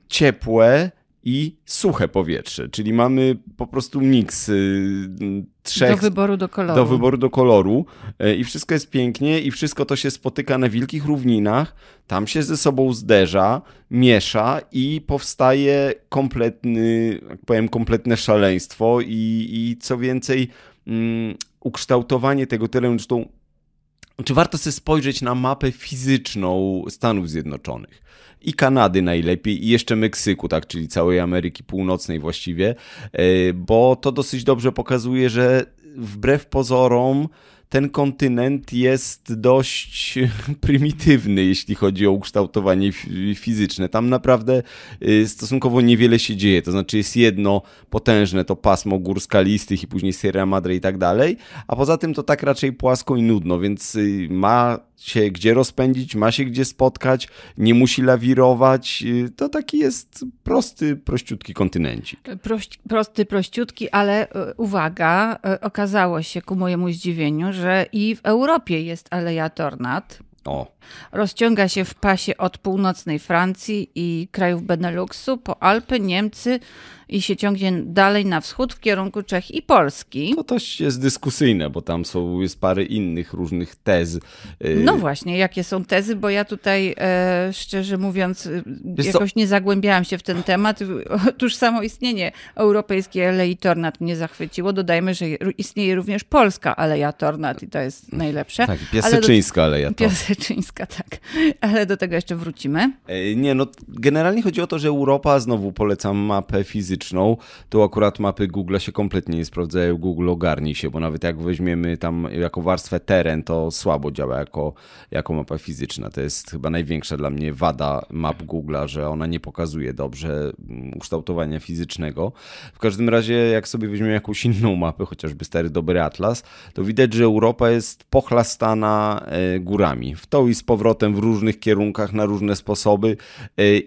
ciepłe i suche powietrze, czyli mamy po prostu miks trzech... Do wyboru do koloru. Do wyboru do koloru i wszystko jest pięknie i wszystko to się spotyka na wielkich równinach, tam się ze sobą zderza, miesza i powstaje kompletny, jak powiem, kompletne szaleństwo i, i co więcej um, ukształtowanie tego terenu, zresztą czy warto sobie spojrzeć na mapę fizyczną Stanów Zjednoczonych i Kanady najlepiej i jeszcze Meksyku, tak, czyli całej Ameryki Północnej właściwie, bo to dosyć dobrze pokazuje, że wbrew pozorom ten kontynent jest dość prymitywny, jeśli chodzi o ukształtowanie fizyczne. Tam naprawdę stosunkowo niewiele się dzieje, to znaczy jest jedno potężne to pasmo gór skalistych i później Sierra Madre i tak dalej, a poza tym to tak raczej płasko i nudno, więc ma się gdzie rozpędzić, ma się gdzie spotkać, nie musi lawirować. To taki jest prosty, prościutki kontynencik. Prości, prosty, prościutki, ale uwaga, okazało się ku mojemu zdziwieniu, że i w Europie jest aleja tornad. O. Rozciąga się w pasie od północnej Francji i krajów Beneluxu po Alpy, Niemcy i się ciągnie dalej na wschód w kierunku Czech i Polski. To też jest dyskusyjne, bo tam są, jest parę innych różnych tez. No właśnie, jakie są tezy, bo ja tutaj e, szczerze mówiąc Wiesz jakoś co? nie zagłębiałam się w ten temat. Otóż samo istnienie europejskiej alei tornad mnie zachwyciło. Dodajmy, że istnieje również polska aleja tornad i to jest najlepsze. Tak, piaseczyńska Ale do... aleja tornad. Piaseczyńska, tak. Ale do tego jeszcze wrócimy. Nie, no generalnie chodzi o to, że Europa, znowu polecam mapę fizyczną, to akurat mapy Google'a się kompletnie nie sprawdzają, Google ogarni się, bo nawet jak weźmiemy tam jako warstwę teren, to słabo działa jako, jako mapa fizyczna. To jest chyba największa dla mnie wada map Google'a, że ona nie pokazuje dobrze ukształtowania fizycznego. W każdym razie jak sobie weźmiemy jakąś inną mapę, chociażby stary dobry atlas, to widać, że Europa jest pochlastana górami. W to i z powrotem w różnych kierunkach, na różne sposoby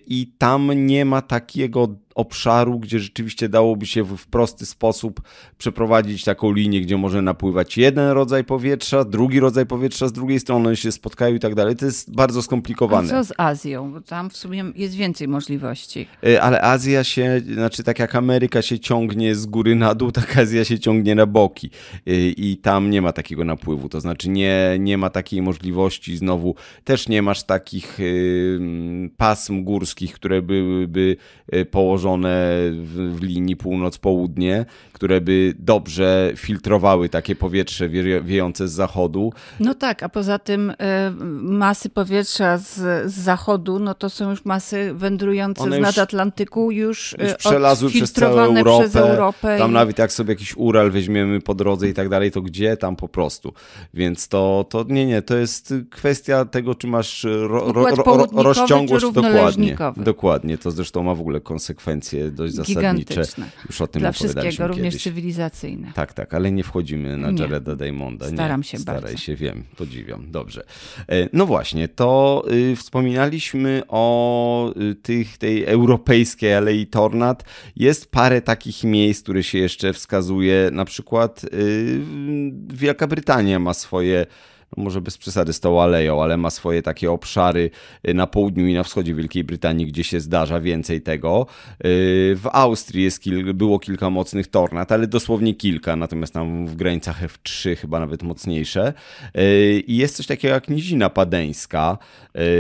i tam nie ma takiego obszaru, gdzie rzeczywiście dałoby się w prosty sposób przeprowadzić taką linię, gdzie może napływać jeden rodzaj powietrza, drugi rodzaj powietrza, z drugiej strony się spotkają i tak dalej. To jest bardzo skomplikowane. A co z Azją? Bo tam w sumie jest więcej możliwości. Ale Azja się, znaczy tak jak Ameryka się ciągnie z góry na dół, tak Azja się ciągnie na boki i tam nie ma takiego napływu, to znaczy nie, nie ma takiej możliwości, znowu też nie masz takich pasm górskich, które byłyby położone w, w linii północ-południe, które by dobrze filtrowały takie powietrze wie, wiejące z zachodu. No tak, a poza tym y, masy powietrza z, z zachodu, no to są już masy wędrujące One z nadatlantyku, już, już przelazły przez całą Europę, przez Europę. Tam i... nawet jak sobie jakiś Ural weźmiemy po drodze i tak dalej, to gdzie? Tam po prostu. Więc to, to nie, nie, to jest kwestia tego, czy masz ro, ro, ro, rozciągłość. Dokładnie, dokładnie. To zresztą ma w ogóle konsekwencje dość zasadnicze. Już o tym Dla wszystkiego, również kiedyś. Cywilizacyjne. Tak, tak, ale nie wchodzimy na Jareda Diamonda. Staram nie, się staraj bardzo. Staraj się, wiem, podziwiam. Dobrze. No właśnie, to wspominaliśmy o tych, tej europejskiej alei tornad. Jest parę takich miejsc, które się jeszcze wskazuje. Na przykład Wielka Brytania ma swoje, może bez przesady z tą aleją, ale ma swoje takie obszary na południu i na wschodzie Wielkiej Brytanii, gdzie się zdarza więcej tego. W Austrii jest kil, było kilka mocnych tornad, ale dosłownie kilka, natomiast tam w granicach F trzy chyba nawet mocniejsze. I jest coś takiego jak Nizina Padeńska.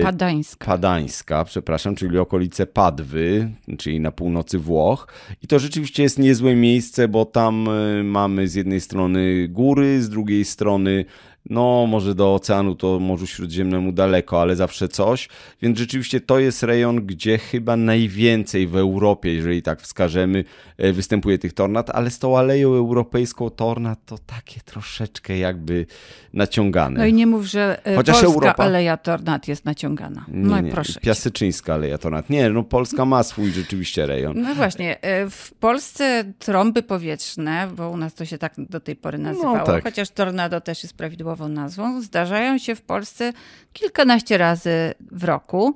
Padańska. Padańska, przepraszam, czyli okolice Padwy, czyli na północy Włoch. I to rzeczywiście jest niezłe miejsce, bo tam mamy z jednej strony góry, z drugiej strony no może do oceanu, to Morzu Śródziemnemu daleko, ale zawsze coś. Więc rzeczywiście to jest rejon, gdzie chyba najwięcej w Europie, jeżeli tak wskażemy, występuje tych tornad, ale z tą aleją europejską tornad to takie troszeczkę jakby naciągane. No i nie mów, że Chociaż polska Europa... aleja tornad jest naciągana. No nie, nie. I proszę. Piaseczyńska aleja tornad. Nie, no Polska ma swój rzeczywiście rejon. No właśnie, w Polsce trąby powietrzne, bo u nas to się tak do tej pory nazywało, no tak. Chociaż tornado też jest prawidłowo nazwą, zdarzają się w Polsce kilkanaście razy w roku.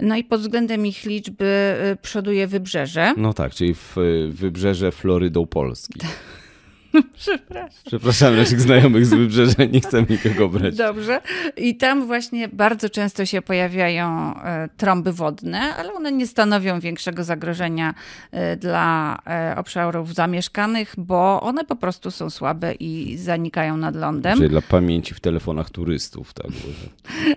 No i pod względem ich liczby przoduje Wybrzeże. No tak, czyli w Wybrzeże Florydą Polski. Przepraszam. Przepraszam naszych znajomych z Wybrzeża, nie chcę nikogo brać. Dobrze. I tam właśnie bardzo często się pojawiają trąby wodne, ale one nie stanowią większego zagrożenia dla obszarów zamieszkanych, bo one po prostu są słabe i zanikają nad lądem. Czyli dla pamięci w telefonach turystów. Tak.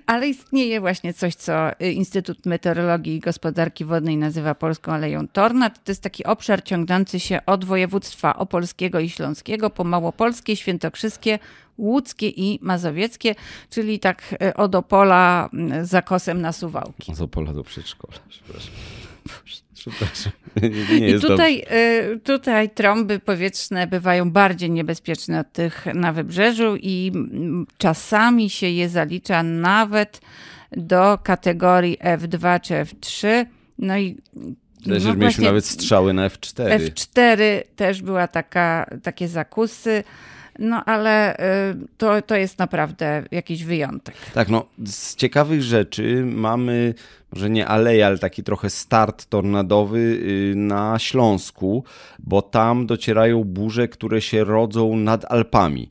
Ale istnieje właśnie coś, co Instytut Meteorologii i Gospodarki Wodnej nazywa Polską Aleją Tornad. To jest taki obszar ciągnący się od województwa opolskiego i śląskiego po małopolskie, świętokrzyskie, łódzkie i mazowieckie, czyli tak od Opola zakosem na Suwałki. Z Opola do przedszkola, przepraszam. Przepraszam. Nie, nie I tutaj, tutaj trąby powietrzne bywają bardziej niebezpieczne od tych na wybrzeżu i czasami się je zalicza nawet do kategorii F dwa czy F trzy. No i też no mieliśmy nawet strzały na F cztery. F cztery też była taka, takie zakusy, no ale to, to jest naprawdę jakiś wyjątek. Tak, no z ciekawych rzeczy mamy, może nie aleja, ale taki trochę start tornadowy na Śląsku, bo tam docierają burze, które się rodzą nad Alpami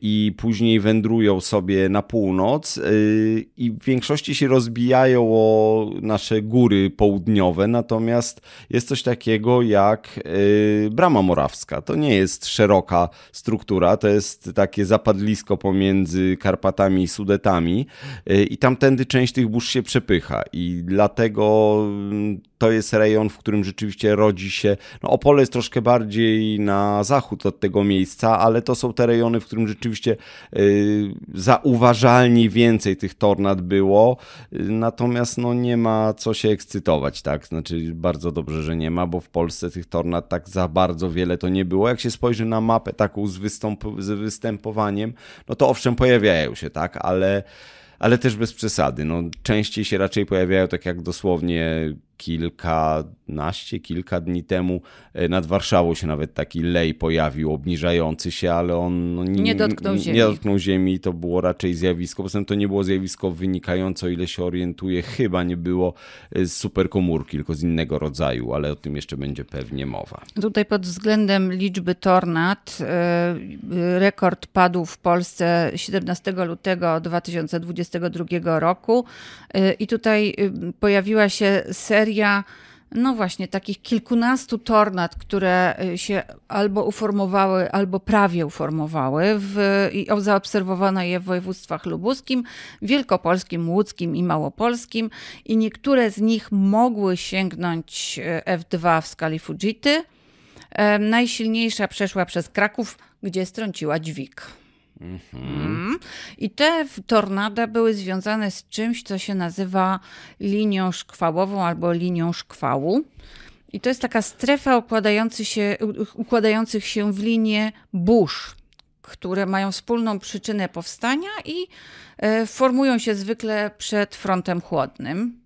i później wędrują sobie na północ i w większości się rozbijają o nasze góry południowe, natomiast jest coś takiego jak Brama Morawska. To nie jest szeroka struktura, to jest takie zapadlisko pomiędzy Karpatami i Sudetami i tamtędy część tych burz się przepycha. I dlatego to jest rejon, w którym rzeczywiście rodzi się... No Opole jest troszkę bardziej na zachód od tego miejsca, ale to są te rejony, w którym rzeczywiście y, zauważalnie więcej tych tornad było. Natomiast no, nie ma co się ekscytować, tak? Znaczy bardzo dobrze, że nie ma, bo w Polsce tych tornad tak za bardzo wiele to nie było. Jak się spojrzy na mapę taką z, wystąp- z występowaniem, no to owszem, pojawiają się, tak? Ale... Ale też bez przesady. No, częściej się raczej pojawiają tak jak dosłownie kilkanaście, kilka dni temu nad Warszawą się nawet taki lej pojawił, obniżający się, ale on nie, nie dotknął ziemi. Nie dotknął ziemi, to było raczej zjawisko. Poza tym to nie było zjawisko wynikające, o ile się orientuję, chyba nie było z superkomórki, tylko z innego rodzaju, ale o tym jeszcze będzie pewnie mowa. Tutaj pod względem liczby tornad rekord padł w Polsce siedemnastego lutego dwa tysiące dwudziestego drugiego roku i tutaj pojawiła się seria no właśnie takich kilkunastu tornad, które się albo uformowały, albo prawie uformowały w, i zaobserwowano je w województwach lubuskim, wielkopolskim, łódzkim i małopolskim i niektóre z nich mogły sięgnąć F dwa w skali Fujity. Najsilniejsza przeszła przez Kraków, gdzie strąciła dźwig. Mhm. I te tornada były związane z czymś, co się nazywa linią szkwałową albo linią szkwału. I to jest taka strefa się, układających się w linię burz, które mają wspólną przyczynę powstania i formują się zwykle przed frontem chłodnym.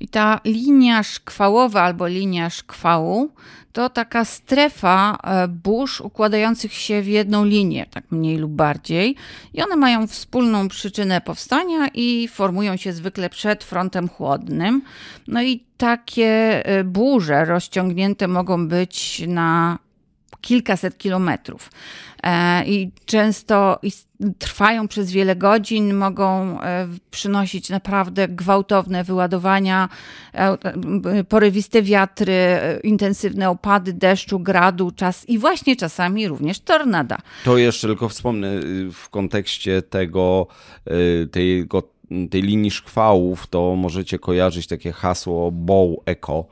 I ta linia szkwałowa albo linia szkwału to taka strefa burz układających się w jedną linię, tak mniej lub bardziej. I one mają wspólną przyczynę powstania i formują się zwykle przed frontem chłodnym. No i takie burze rozciągnięte mogą być na kilkaset kilometrów i często trwają przez wiele godzin, mogą przynosić naprawdę gwałtowne wyładowania, porywiste wiatry, intensywne opady deszczu, gradu, czas i właśnie czasami również tornada. To jeszcze tylko wspomnę w kontekście tego, tego tej linii szkwałów, to możecie kojarzyć takie hasło Bow Echo,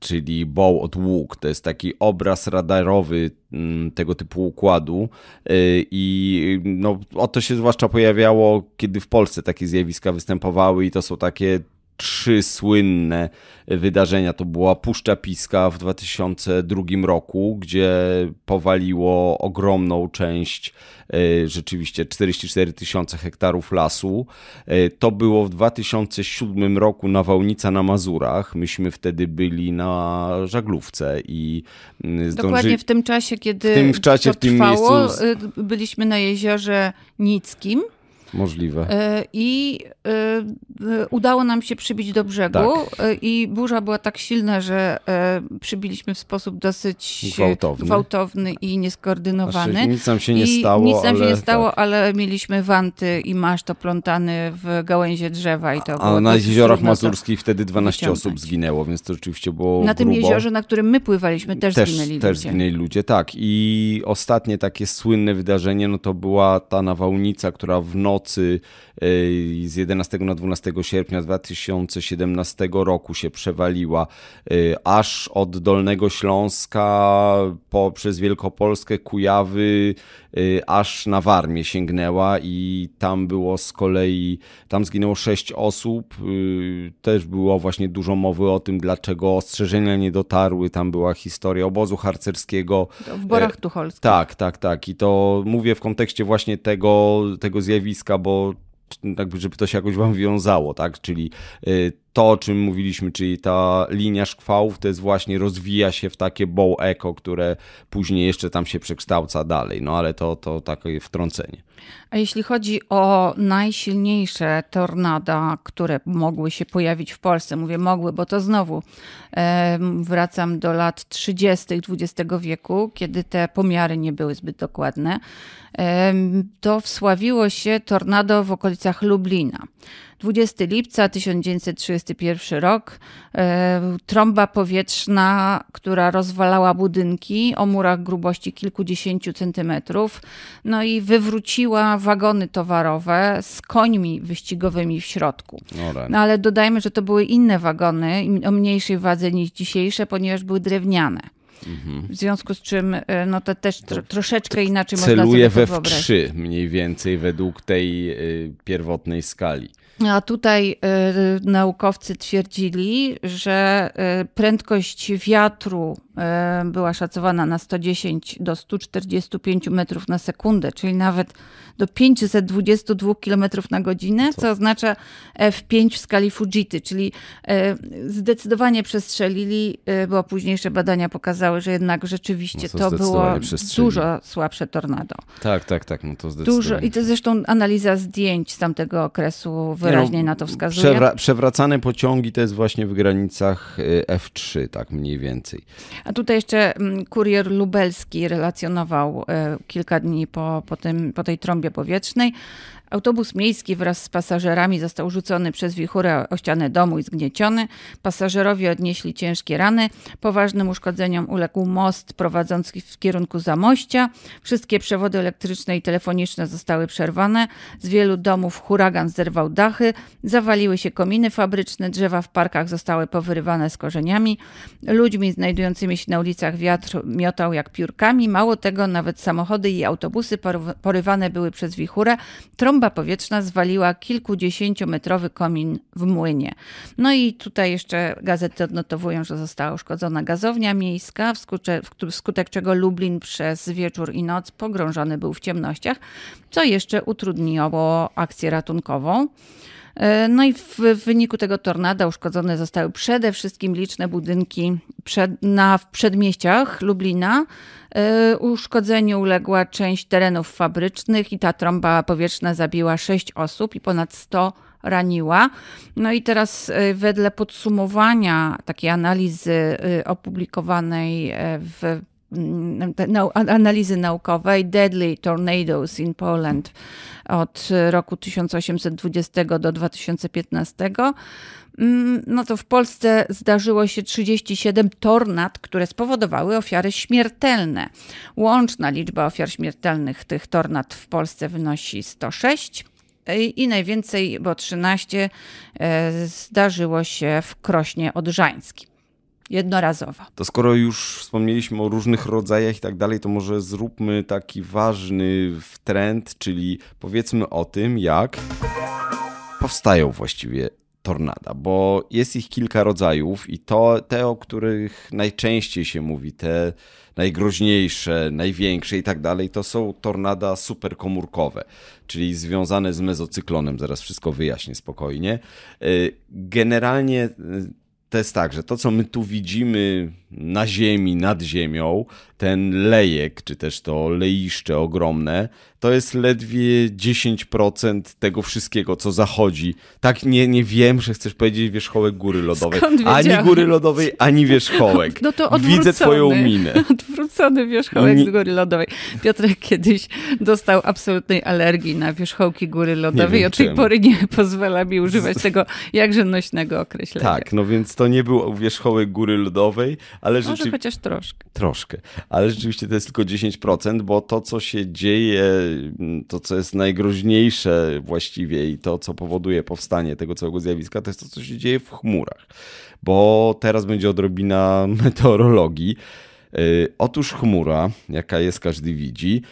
czyli bow od łuk. To jest taki obraz radarowy tego typu układu i no, o to się zwłaszcza pojawiało, kiedy w Polsce takie zjawiska występowały i to są takie trzy słynne wydarzenia. To była Puszcza Piska w dwa tysiące drugim roku, gdzie powaliło ogromną część, rzeczywiście czterdzieści cztery tysiące hektarów lasu. To było w dwa tysiące siódmym roku nawałnica na Mazurach. Myśmy wtedy byli na żaglówce i zdążyli... Dokładnie w tym czasie, kiedy w tym czasie, to w tym trwało, miejscu... byliśmy na jeziorze Nickim. Możliwe. I udało nam się przybić do brzegu, tak. I burza była tak silna, że przybiliśmy w sposób dosyć gwałtowny, gwałtowny i nieskoordynowany. Znaczy, nic nam się nie I stało, nic nam ale... się nie stało tak. ale mieliśmy wanty i maszt oplątany w gałęzie drzewa. I to było A na jeziorach mazurskich wtedy dwanaście wyciągnąć. osób zginęło, więc to rzeczywiście było Na grubo. Tym jeziorze, na którym my pływaliśmy, też, też zginęli ludzie. Też zginęli ludzie, tak. I ostatnie takie słynne wydarzenie, no to była ta nawałnica, która w nocy z jedenastego na dwunastego sierpnia dwa tysiące siedemnastego roku się przewaliła aż od Dolnego Śląska po, przez Wielkopolskę, Kujawy, aż na Warmię sięgnęła i tam było z kolei, tam zginęło sześć osób. Też było właśnie dużo mowy o tym, dlaczego ostrzeżenia nie dotarły. Tam była historia obozu harcerskiego. W Borach Tucholskich. Tak, tak, tak. I to mówię w kontekście właśnie tego, tego zjawiska, bo jakby, żeby to się jakoś wam wiązało, tak? Czyli to, o czym mówiliśmy, czyli ta linia szkwałów, to jest właśnie rozwija się w takie bow echo, które później jeszcze tam się przekształca dalej, no ale to, to takie wtrącenie. A jeśli chodzi o najsilniejsze tornada, które mogły się pojawić w Polsce, mówię mogły, bo to znowu wracam do lat trzydziestych dwudziestego wieku, kiedy te pomiary nie były zbyt dokładne, to wsławiło się tornado w okolicach Lublina. dwudziestego lipca tysiąc dziewięćset trzydziestego pierwszego rok, trąba powietrzna, która rozwalała budynki o murach grubości kilkudziesięciu centymetrów, no i wywróciła wagony towarowe z końmi wyścigowymi w środku. No ale dodajmy, że to były inne wagony o mniejszej wadze niż dzisiejsze, ponieważ były drewniane. W związku z czym no to też tro, troszeczkę inaczej można sobie celuje we F trzy mniej więcej według tej y, pierwotnej skali. A tutaj y, naukowcy twierdzili, że y, prędkość wiatru była szacowana na sto dziesięć do stu czterdziestu pięciu metrów na sekundę, czyli nawet do pięciuset dwudziestu dwóch kilometrów na godzinę, co oznacza F pięć w skali Fujity, czyli zdecydowanie przestrzelili, bo późniejsze badania pokazały, że jednak rzeczywiście no to, to było dużo słabsze tornado. Tak, tak, tak. No to zdecydowanie. Dużo, i to zresztą analiza zdjęć z tamtego okresu wyraźnie no, na to wskazuje. Przewra- przewracane pociągi to jest właśnie w granicach F trzy, tak mniej więcej. A tutaj jeszcze kurier lubelski relacjonował kilka dni po, po, tym, po tej trąbie powietrznej. Autobus miejski wraz z pasażerami został rzucony przez wichurę o ścianę domu i zgnieciony. Pasażerowie odnieśli ciężkie rany. Poważnym uszkodzeniom uległ most prowadzący w kierunku Zamościa. Wszystkie przewody elektryczne i telefoniczne zostały przerwane. Z wielu domów huragan zerwał dachy. Zawaliły się kominy fabryczne. Drzewa w parkach zostały powyrywane z korzeniami. Ludźmi znajdującymi się na ulicach wiatr miotał jak piórkami. Mało tego, nawet samochody i autobusy porywane były przez wichurę. Trąb Bomba powietrzna zwaliła kilkudziesięciometrowy komin w młynie. No i tutaj jeszcze gazety odnotowują, że została uszkodzona gazownia miejska, wskutek czego Lublin przez wieczór i noc pogrążony był w ciemnościach, co jeszcze utrudniło akcję ratunkową. No i w wyniku tego tornada uszkodzone zostały przede wszystkim liczne budynki przed, na, w przedmieściach Lublina. Uszkodzeniu uległa część terenów fabrycznych i ta trąba powietrzna zabiła sześć osób i ponad sto raniła. No i teraz wedle podsumowania takiej analizy opublikowanej w analizy naukowej Deadly Tornadoes in Poland od roku tysiąc osiemset dwudziestego do dwa tysiące piętnastego. No to w Polsce zdarzyło się trzydzieści siedem tornad, które spowodowały ofiary śmiertelne. Łączna liczba ofiar śmiertelnych tych tornad w Polsce wynosi sto sześć. I najwięcej, bo trzynaście, zdarzyło się w Krośnie Odrzańskim. Jednorazowa. To skoro już wspomnieliśmy o różnych rodzajach i tak dalej, to może zróbmy taki ważny trend, czyli powiedzmy o tym, jak powstają właściwie tornada, bo jest ich kilka rodzajów i to te, o których najczęściej się mówi, te najgroźniejsze, największe i tak dalej, to są tornada superkomórkowe, czyli związane z mezocyklonem, zaraz wszystko wyjaśnię spokojnie. Generalnie to jest tak, że to, co my tu widzimy na ziemi, nad ziemią, ten lejek, czy też to leiszcze ogromne, to jest ledwie dziesięć procent tego wszystkiego, co zachodzi. Tak, nie, nie wiem, że chcesz powiedzieć wierzchołek góry lodowej. Ani góry lodowej, ani wierzchołek. No to widzę twoją minę. Odwrócony wierzchołek z góry lodowej. Piotrek kiedyś dostał absolutnej alergii na wierzchołki góry lodowej i od tej pory nie pozwala mi używać tego jakże nośnego określenia. Tak, no więc to nie był wierzchołek góry lodowej, ale może rzeczy... chociaż troszkę. Troszkę, ale rzeczywiście to jest tylko dziesięć procent, bo to, co się dzieje, to, co jest najgroźniejsze właściwie i to, co powoduje powstanie tego całego zjawiska, to jest to, co się dzieje w chmurach. Bo teraz będzie odrobina meteorologii. Otóż chmura, jaka jest, każdy widzi,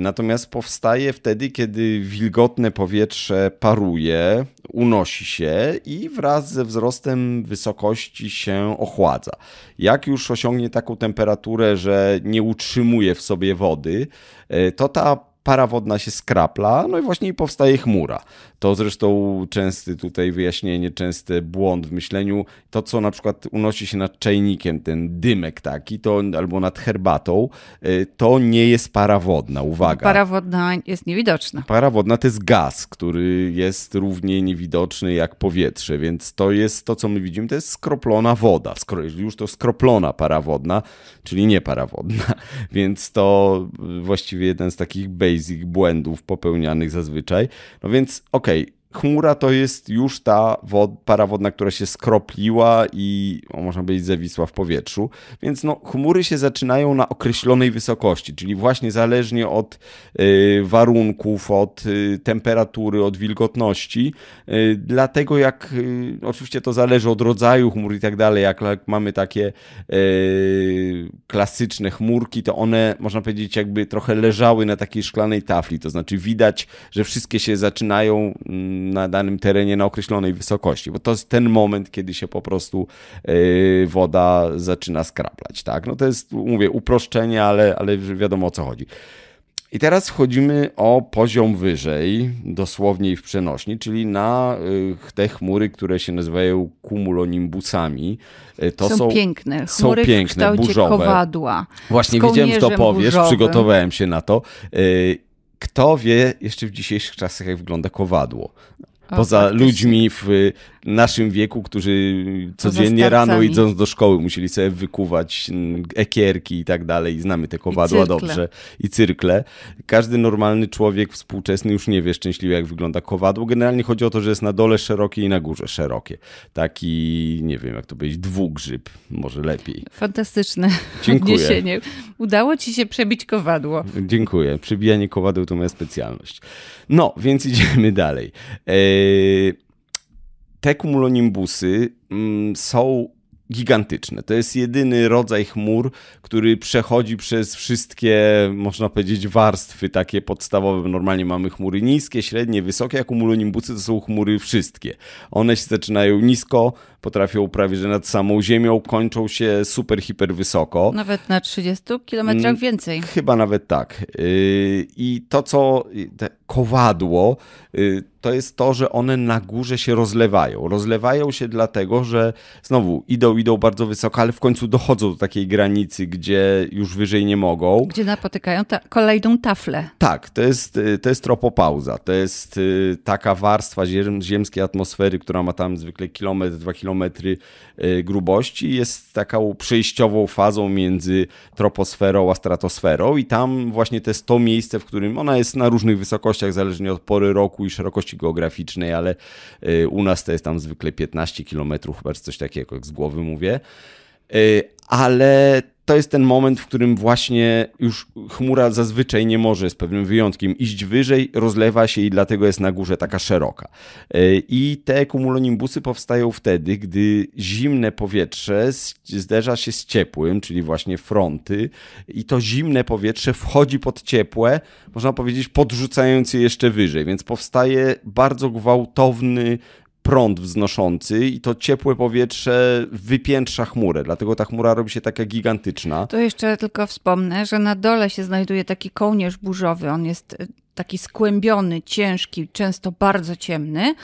natomiast powstaje wtedy, kiedy wilgotne powietrze paruje, unosi się i wraz ze wzrostem wysokości się ochładza. Jak już osiągnie taką temperaturę, że nie utrzymuje w sobie wody, to ta para wodna się skrapla, no i właśnie powstaje chmura. To zresztą częsty tutaj wyjaśnienie, częsty błąd w myśleniu. To, co na przykład unosi się nad czajnikiem, ten dymek taki, to, albo nad herbatą, to nie jest para wodna, uwaga. Para wodna jest niewidoczna. Para wodna to jest gaz, który jest równie niewidoczny jak powietrze, więc to jest to, co my widzimy, to jest skroplona woda. Już to skroplona para wodna, czyli nie para wodna. Więc to właściwie jeden z takich basic błędów popełnianych zazwyczaj. No więc okej, okay, chmura to jest już ta wod, para wodna, która się skropliła i o, można powiedzieć zawisła w powietrzu. Więc no, chmury się zaczynają na określonej wysokości, czyli właśnie zależnie od y, warunków, od y, temperatury, od wilgotności. Y, dlatego jak, y, oczywiście to zależy od rodzaju chmur i tak dalej, jak, jak mamy takie y, klasyczne chmurki, to one, można powiedzieć, jakby trochę leżały na takiej szklanej tafli. To znaczy widać, że wszystkie się zaczynają... Y, na danym terenie na określonej wysokości, bo to jest ten moment, kiedy się po prostu yy, woda zaczyna skraplać, tak? No to jest, mówię, uproszczenie, ale, ale wiadomo, o co chodzi. I teraz wchodzimy o poziom wyżej, dosłownie i w przenośni, czyli na te chmury, które się nazywają cumulonimbusami. To są, są piękne, chmury są piękne, w kształcie burzowe. Kowadła. Właśnie wiedziałem, że to powiesz, burzowym. Przygotowałem się na to. Kto wie jeszcze w dzisiejszych czasach, jak wygląda kowadło? Poza ludźmi w naszym wieku, którzy codziennie rano idąc do szkoły musieli sobie wykuwać ekierki i tak dalej. I znamy te kowadła dobrze. I cyrkle. Każdy normalny człowiek współczesny już nie wie szczęśliwie, jak wygląda kowadło. Generalnie chodzi o to, że jest na dole szerokie i na górze szerokie. Taki, nie wiem jak to powiedzieć, dwugrzyb. Może lepiej. Fantastyczne odniesienie. Udało ci się przebić kowadło. Dziękuję. Przebijanie kowadła to moja specjalność. No, więc idziemy dalej. Te cumulonimbusy są gigantyczne. To jest jedyny rodzaj chmur, który przechodzi przez wszystkie, można powiedzieć, warstwy takie podstawowe. Normalnie mamy chmury niskie, średnie, wysokie, a cumulonimbusy to są chmury wszystkie. One się zaczynają nisko, potrafią prawie że nad samą ziemią, kończą się super, hiper wysoko. Nawet na trzydziestu kilometrach więcej. Chyba nawet tak. I to, co te kowadło, to jest to, że one na górze się rozlewają. Rozlewają się dlatego, że znowu idą, idą bardzo wysoko, ale w końcu dochodzą do takiej granicy, gdzie już wyżej nie mogą. Gdzie napotykają ta- kolejną taflę. Tak, to jest, to jest tropopauza. To jest taka warstwa ziem- ziemskiej atmosfery, która ma tam zwykle kilometr, dwa kilometry grubości. Jest taką przejściową fazą między troposferą a stratosferą i tam właśnie to jest to miejsce, w którym ona jest na różnych wysokościach, zależnie od pory roku i szerokości geograficznej, ale u nas to jest tam zwykle piętnaście kilometrów, chyba coś takiego, jak z głowy mówię. Ale to jest ten moment, w którym właśnie już chmura zazwyczaj nie może, z pewnym wyjątkiem, iść wyżej, rozlewa się i dlatego jest na górze taka szeroka. I te cumulonimbusy powstają wtedy, gdy zimne powietrze zderza się z ciepłym, czyli właśnie fronty, i to zimne powietrze wchodzi pod ciepłe, można powiedzieć, podrzucając je jeszcze wyżej, więc powstaje bardzo gwałtowny prąd wznoszący i to ciepłe powietrze wypiętrza chmurę, dlatego ta chmura robi się taka gigantyczna. To jeszcze tylko wspomnę, że na dole się znajduje taki kołnierz burzowy, on jest taki skłębiony, ciężki, często bardzo ciemny.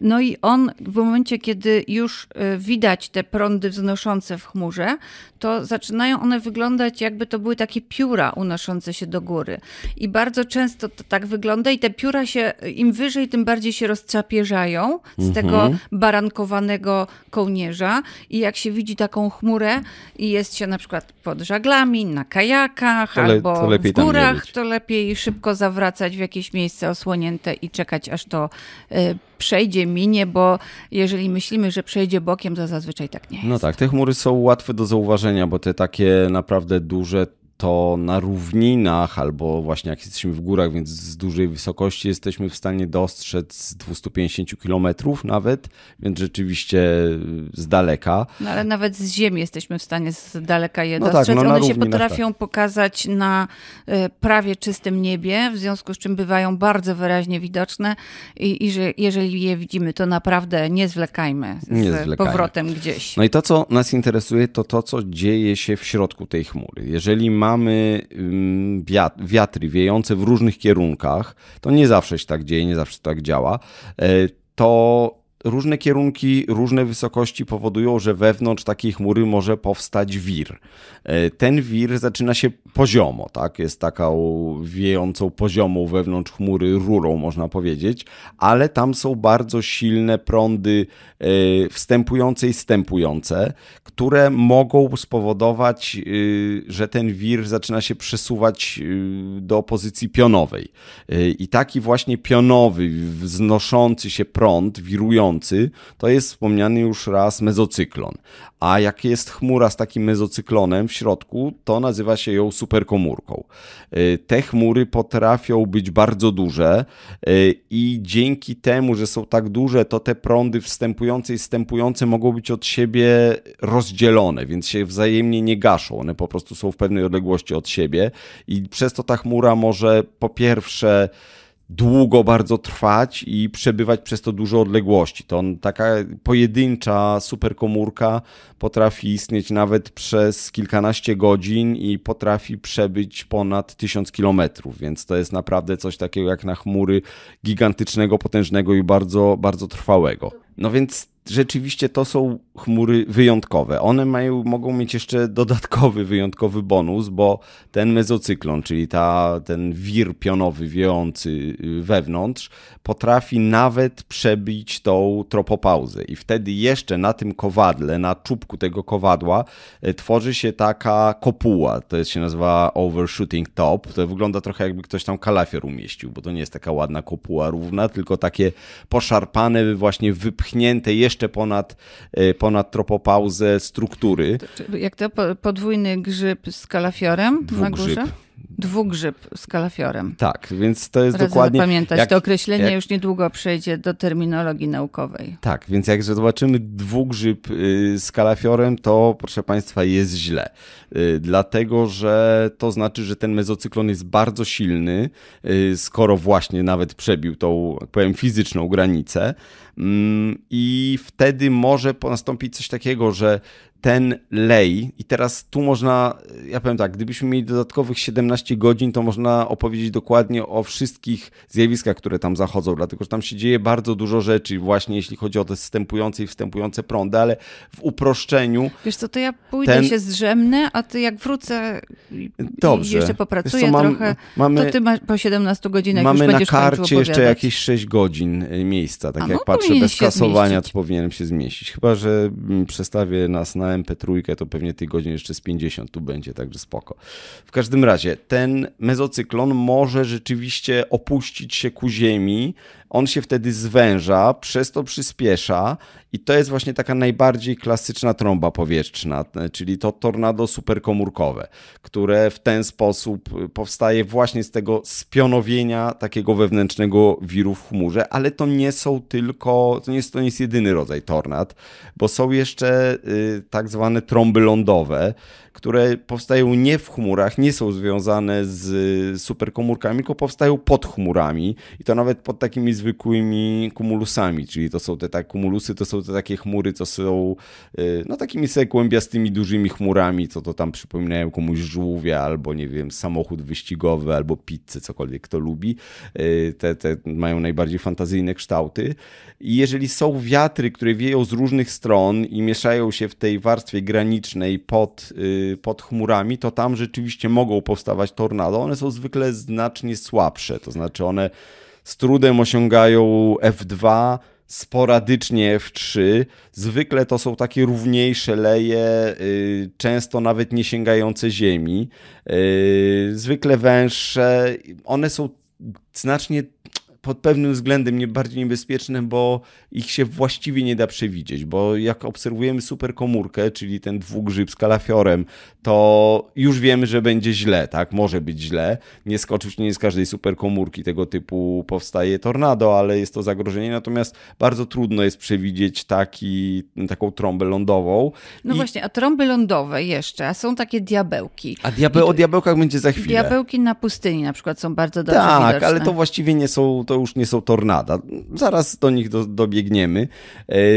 No i on w momencie, kiedy już widać te prądy wznoszące w chmurze, to zaczynają one wyglądać, jakby to były takie pióra unoszące się do góry. I bardzo często to tak wygląda i te pióra się, im wyżej, tym bardziej się rozczapieżają z tego barankowanego kołnierza. I jak się widzi taką chmurę i jest się na przykład pod żaglami, na kajakach to le- albo w górach, to lepiej szybko zawracać w jakieś miejsce osłonięte i czekać, aż to y, przejdzie, minie, bo jeżeli myślimy, że przejdzie bokiem, to zazwyczaj tak nie jest. No tak, te chmury są łatwe do zauważenia, bo te takie naprawdę duże to na równinach albo właśnie jak jesteśmy w górach, więc z dużej wysokości jesteśmy w stanie dostrzec z dwieście pięćdziesiąt kilometrów nawet, więc rzeczywiście z daleka. No ale nawet z ziemi jesteśmy w stanie z daleka je no dostrzec. Tak, no one równinach, się potrafią tak. pokazać na prawie czystym niebie, w związku z czym bywają bardzo wyraźnie widoczne i, i że jeżeli je widzimy, to naprawdę nie zwlekajmy z nie zwlekajmy. powrotem gdzieś. No i to, co nas interesuje, to to, co dzieje się w środku tej chmury. Jeżeli ma mamy wiatry wiejące w różnych kierunkach, to nie zawsze się tak dzieje, nie zawsze tak działa, to różne kierunki, różne wysokości powodują, że wewnątrz takiej chmury może powstać wir. Ten wir zaczyna się poziomo, tak? Jest taką wiejącą poziomą wewnątrz chmury rurą, można powiedzieć, ale tam są bardzo silne prądy wstępujące i zstępujące, które mogą spowodować, że ten wir zaczyna się przesuwać do pozycji pionowej. I taki właśnie pionowy, wznoszący się prąd, wirujący, to jest wspomniany już raz mezocyklon. A jak jest chmura z takim mezocyklonem w środku, to nazywa się ją superkomórką. Te chmury potrafią być bardzo duże i dzięki temu, że są tak duże, to te prądy wstępujące i zstępujące mogą być od siebie rozdzielone, więc się wzajemnie nie gaszą. One po prostu są w pewnej odległości od siebie i przez to ta chmura może po pierwsze długo bardzo trwać i przebywać przez to dużo odległości. To on, taka pojedyncza superkomórka potrafi istnieć nawet przez kilkanaście godzin i potrafi przebyć ponad tysiąc kilometrów, więc to jest naprawdę coś takiego jak na chmury gigantycznego, potężnego i bardzo, bardzo trwałego. No więc rzeczywiście to są chmury wyjątkowe. One mają, mogą mieć jeszcze dodatkowy wyjątkowy bonus, bo ten mezocyklon, czyli ta, ten wir pionowy wiejący wewnątrz, potrafi nawet przebić tą tropopauzę. I wtedy jeszcze na tym kowadle, na czubku tego kowadła tworzy się taka kopuła. To jest, się nazywa overshooting top. To wygląda trochę jakby ktoś tam kalafior umieścił, bo to nie jest taka ładna kopuła równa, tylko takie poszarpane, właśnie wypchnięte jeszcze Ponad, ponad tropopauzę struktury. Jak to podwójny grzyb z kalafiorem na górze? Dwugrzyb z kalafiorem. Tak, więc to jest Radzę dokładnie... pamiętać, jak, to określenie jak, już niedługo przejdzie do terminologii naukowej. Tak, więc jak zobaczymy dwugrzyb z kalafiorem, to proszę Państwa jest źle. Dlatego, że to znaczy, że ten mezocyklon jest bardzo silny, skoro właśnie nawet przebił tą, jak powiem, fizyczną granicę. I wtedy może nastąpić coś takiego, że ten lej, i teraz tu można, ja powiem tak, gdybyśmy mieli dodatkowych siedemnaście godzin, to można opowiedzieć dokładnie o wszystkich zjawiskach, które tam zachodzą, dlatego że tam się dzieje bardzo dużo rzeczy, właśnie jeśli chodzi o te zstępujące i wstępujące prądy, ale w uproszczeniu... Wiesz co, to ja pójdę ten... się zdrzemnę, a ty jak wrócę Dobrze. i jeszcze popracuję co, mam, trochę, mamy, to ty masz po siedemnastu godzinach już będziesz kończył opowiadać. Mamy na karcie jeszcze jakieś sześć godzin miejsca, tak a, jak no, patrzę, bez kasowania zmieścić. To powinienem się zmieścić, chyba że przestawię nas na em pe trzy, to pewnie tych godzin jeszcze z pięćdziesiąt tu będzie, także spoko. W każdym razie ten mezocyklon może rzeczywiście opuścić się ku ziemi, on się wtedy zwęża, przez to przyspiesza i to jest właśnie taka najbardziej klasyczna trąba powietrzna, czyli to tornado superkomórkowe, które w ten sposób powstaje właśnie z tego spionowienia takiego wewnętrznego wiru w chmurze, ale to nie są tylko, to nie jest, to nie jest jedyny rodzaj tornad, bo są jeszcze yy, tak zwane trąby lądowe, które powstają nie w chmurach, nie są związane z superkomórkami, tylko powstają pod chmurami i to nawet pod takimi zwykłymi kumulusami, czyli to są te tak, kumulusy, to są te takie chmury, co są no takimi sobie kłębiastymi, dużymi chmurami, co to tam przypominają komuś żółwia, albo nie wiem, samochód wyścigowy, albo pizzę, cokolwiek kto lubi. Te, te mają najbardziej fantazyjne kształty i jeżeli są wiatry, które wieją z różnych stron i mieszają się w tej warstwie granicznej pod pod chmurami, to tam rzeczywiście mogą powstawać tornado. One są zwykle znacznie słabsze, to znaczy one z trudem osiągają F dwa, sporadycznie F trzy. Zwykle to są takie równiejsze leje, yy, często nawet nie sięgające ziemi. Yy, zwykle węższe. One są znacznie pod pewnym względem nie bardziej niebezpieczne, bo ich się właściwie nie da przewidzieć, bo jak obserwujemy superkomórkę, czyli ten dwugrzyb z kalafiorem, to już wiemy, że będzie źle, tak? Może być źle. Nie, oczywiście nie z każdej superkomórki tego typu powstaje tornado, ale jest to zagrożenie, natomiast bardzo trudno jest przewidzieć taki, taką trąbę lądową. No I... właśnie, a trąby lądowe jeszcze, a są takie diabełki. A diabeł... I... o diabełkach będzie za chwilę. Diabełki na pustyni na przykład są bardzo dobrze tak, widoczne. Tak, ale to właściwie nie są to już nie są tornada. Zaraz do nich do, dobiegniemy.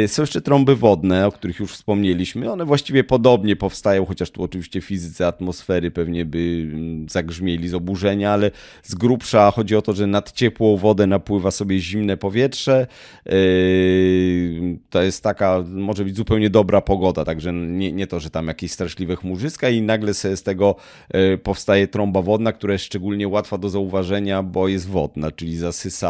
Są jeszcze trąby wodne, o których już wspomnieliśmy. One właściwie podobnie powstają, chociaż tu oczywiście fizycy atmosfery pewnie by zagrzmieli z oburzenia, ale z grubsza chodzi o to, że nad ciepłą wodę napływa sobie zimne powietrze. To jest taka, może być zupełnie dobra pogoda, także nie, nie to, że tam jakieś straszliwe chmurzyska i nagle sobie z tego powstaje trąba wodna, która jest szczególnie łatwa do zauważenia, bo jest wodna, czyli zasysa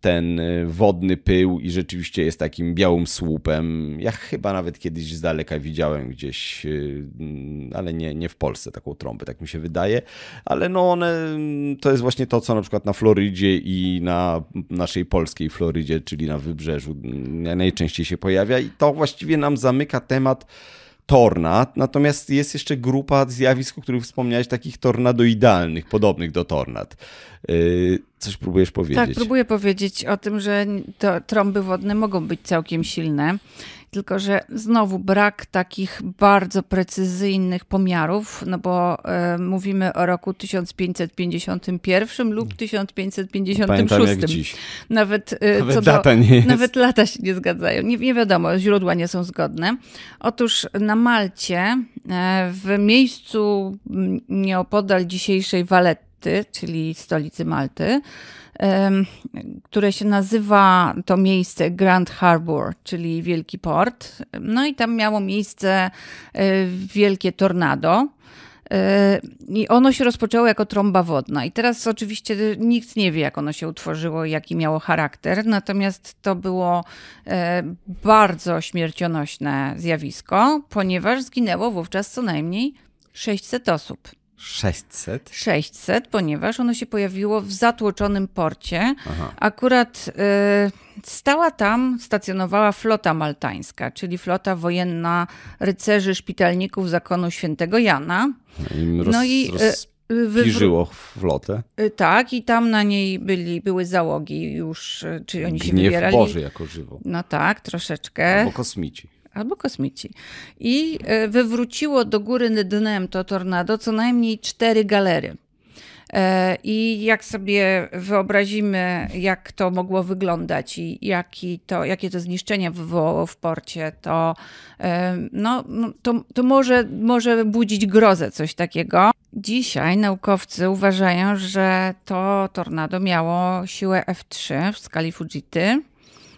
ten wodny pył i rzeczywiście jest takim białym słupem. Ja chyba nawet kiedyś z daleka widziałem gdzieś, ale nie, nie w Polsce taką trąbę, tak mi się wydaje. Ale no one, to jest właśnie to, co na przykład na Florydzie i na naszej polskiej Florydzie, czyli na Wybrzeżu najczęściej się pojawia i to właściwie nam zamyka temat tornad, natomiast jest jeszcze grupa zjawisk, o których wspomniałeś, takich tornadoidalnych, podobnych do tornad. Coś próbujesz powiedzieć? Tak, próbuję powiedzieć o tym, że to trąby wodne mogą być całkiem silne tylko że znowu brak takich bardzo precyzyjnych pomiarów, no bo y, mówimy o roku tysiąc pięćset pięćdziesiątym pierwszym lub tysiąc pięćset pięćdziesiątym szóstym. Pamiętam jak dziś. Nawet, y, nawet, co lata, do, nie nawet lata się nie zgadzają. Nie, nie wiadomo, źródła nie są zgodne. Otóż na Malcie, y, w miejscu nieopodal dzisiejszej Valetty, czyli stolicy Malty, które się nazywa to miejsce Grand Harbour, czyli Wielki Port. No i tam miało miejsce wielkie tornado. I ono się rozpoczęło jako trąba wodna. I teraz oczywiście nikt nie wie, jak ono się utworzyło i jaki miało charakter. Natomiast to było bardzo śmiercionośne zjawisko, ponieważ zginęło wówczas co najmniej sześćset osób. sześćset? sześćset, ponieważ ono się pojawiło w zatłoczonym porcie. Aha. Akurat y, stała tam, stacjonowała flota maltańska, czyli flota wojenna rycerzy szpitalników zakonu Świętego Jana. Im roz, no i roz... Piżyło flotę. Tak, i tam na niej byli, były załogi już, czyli oni Gniew się wybierali. Boży jako żywo. No tak, troszeczkę. Albo kosmici. Albo kosmici. I wywróciło do góry dnem to tornado co najmniej cztery galery. I jak sobie wyobrazimy, jak to mogło wyglądać i jaki to, jakie to zniszczenia wywołało w porcie, to, no, to, to może, może budzić grozę coś takiego. Dzisiaj naukowcy uważają, że to tornado miało siłę F trzy w skali Fujity.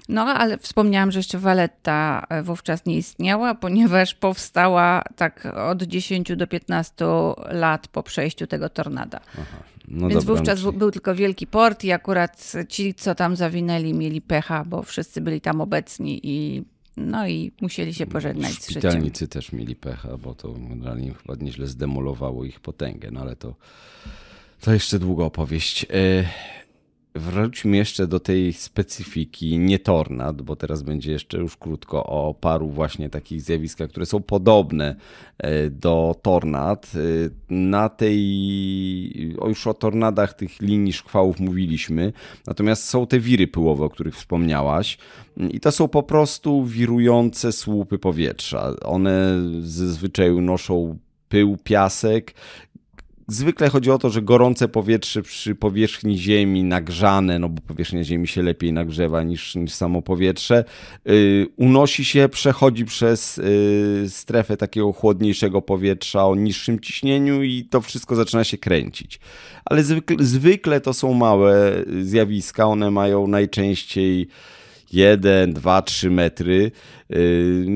No, ale wspomniałam, że jeszcze Valetta wówczas nie istniała, ponieważ powstała tak od dziesięciu do piętnastu lat po przejściu tego tornada. Aha, no więc dobra, wówczas czyli... był tylko Wielki Port i akurat ci, co tam zawinęli, mieli pecha, bo wszyscy byli tam obecni i no i musieli się pożegnać z życiem. Szpitalnicy też mieli pecha, bo to generalnie chyba nieźle zdemolowało ich potęgę, no ale to, to jeszcze długa opowieść. Wróćmy jeszcze do tej specyfiki, nie tornad, bo teraz będzie jeszcze już krótko o paru właśnie takich zjawiskach, które są podobne do tornad. Na tej, już o tornadach tych linii szkwałów mówiliśmy, natomiast są te wiry pyłowe, o których wspomniałaś i to są po prostu wirujące słupy powietrza. One zazwyczaj noszą pył, piasek. Zwykle chodzi o to, że gorące powietrze przy powierzchni ziemi nagrzane, no bo powierzchnia ziemi się lepiej nagrzewa niż, niż samo powietrze, yy, unosi się, przechodzi przez yy, strefę takiego chłodniejszego powietrza o niższym ciśnieniu i to wszystko zaczyna się kręcić. Ale zwykle, zwykle to są małe zjawiska, one mają najczęściej jeden, dwa, trzy metry.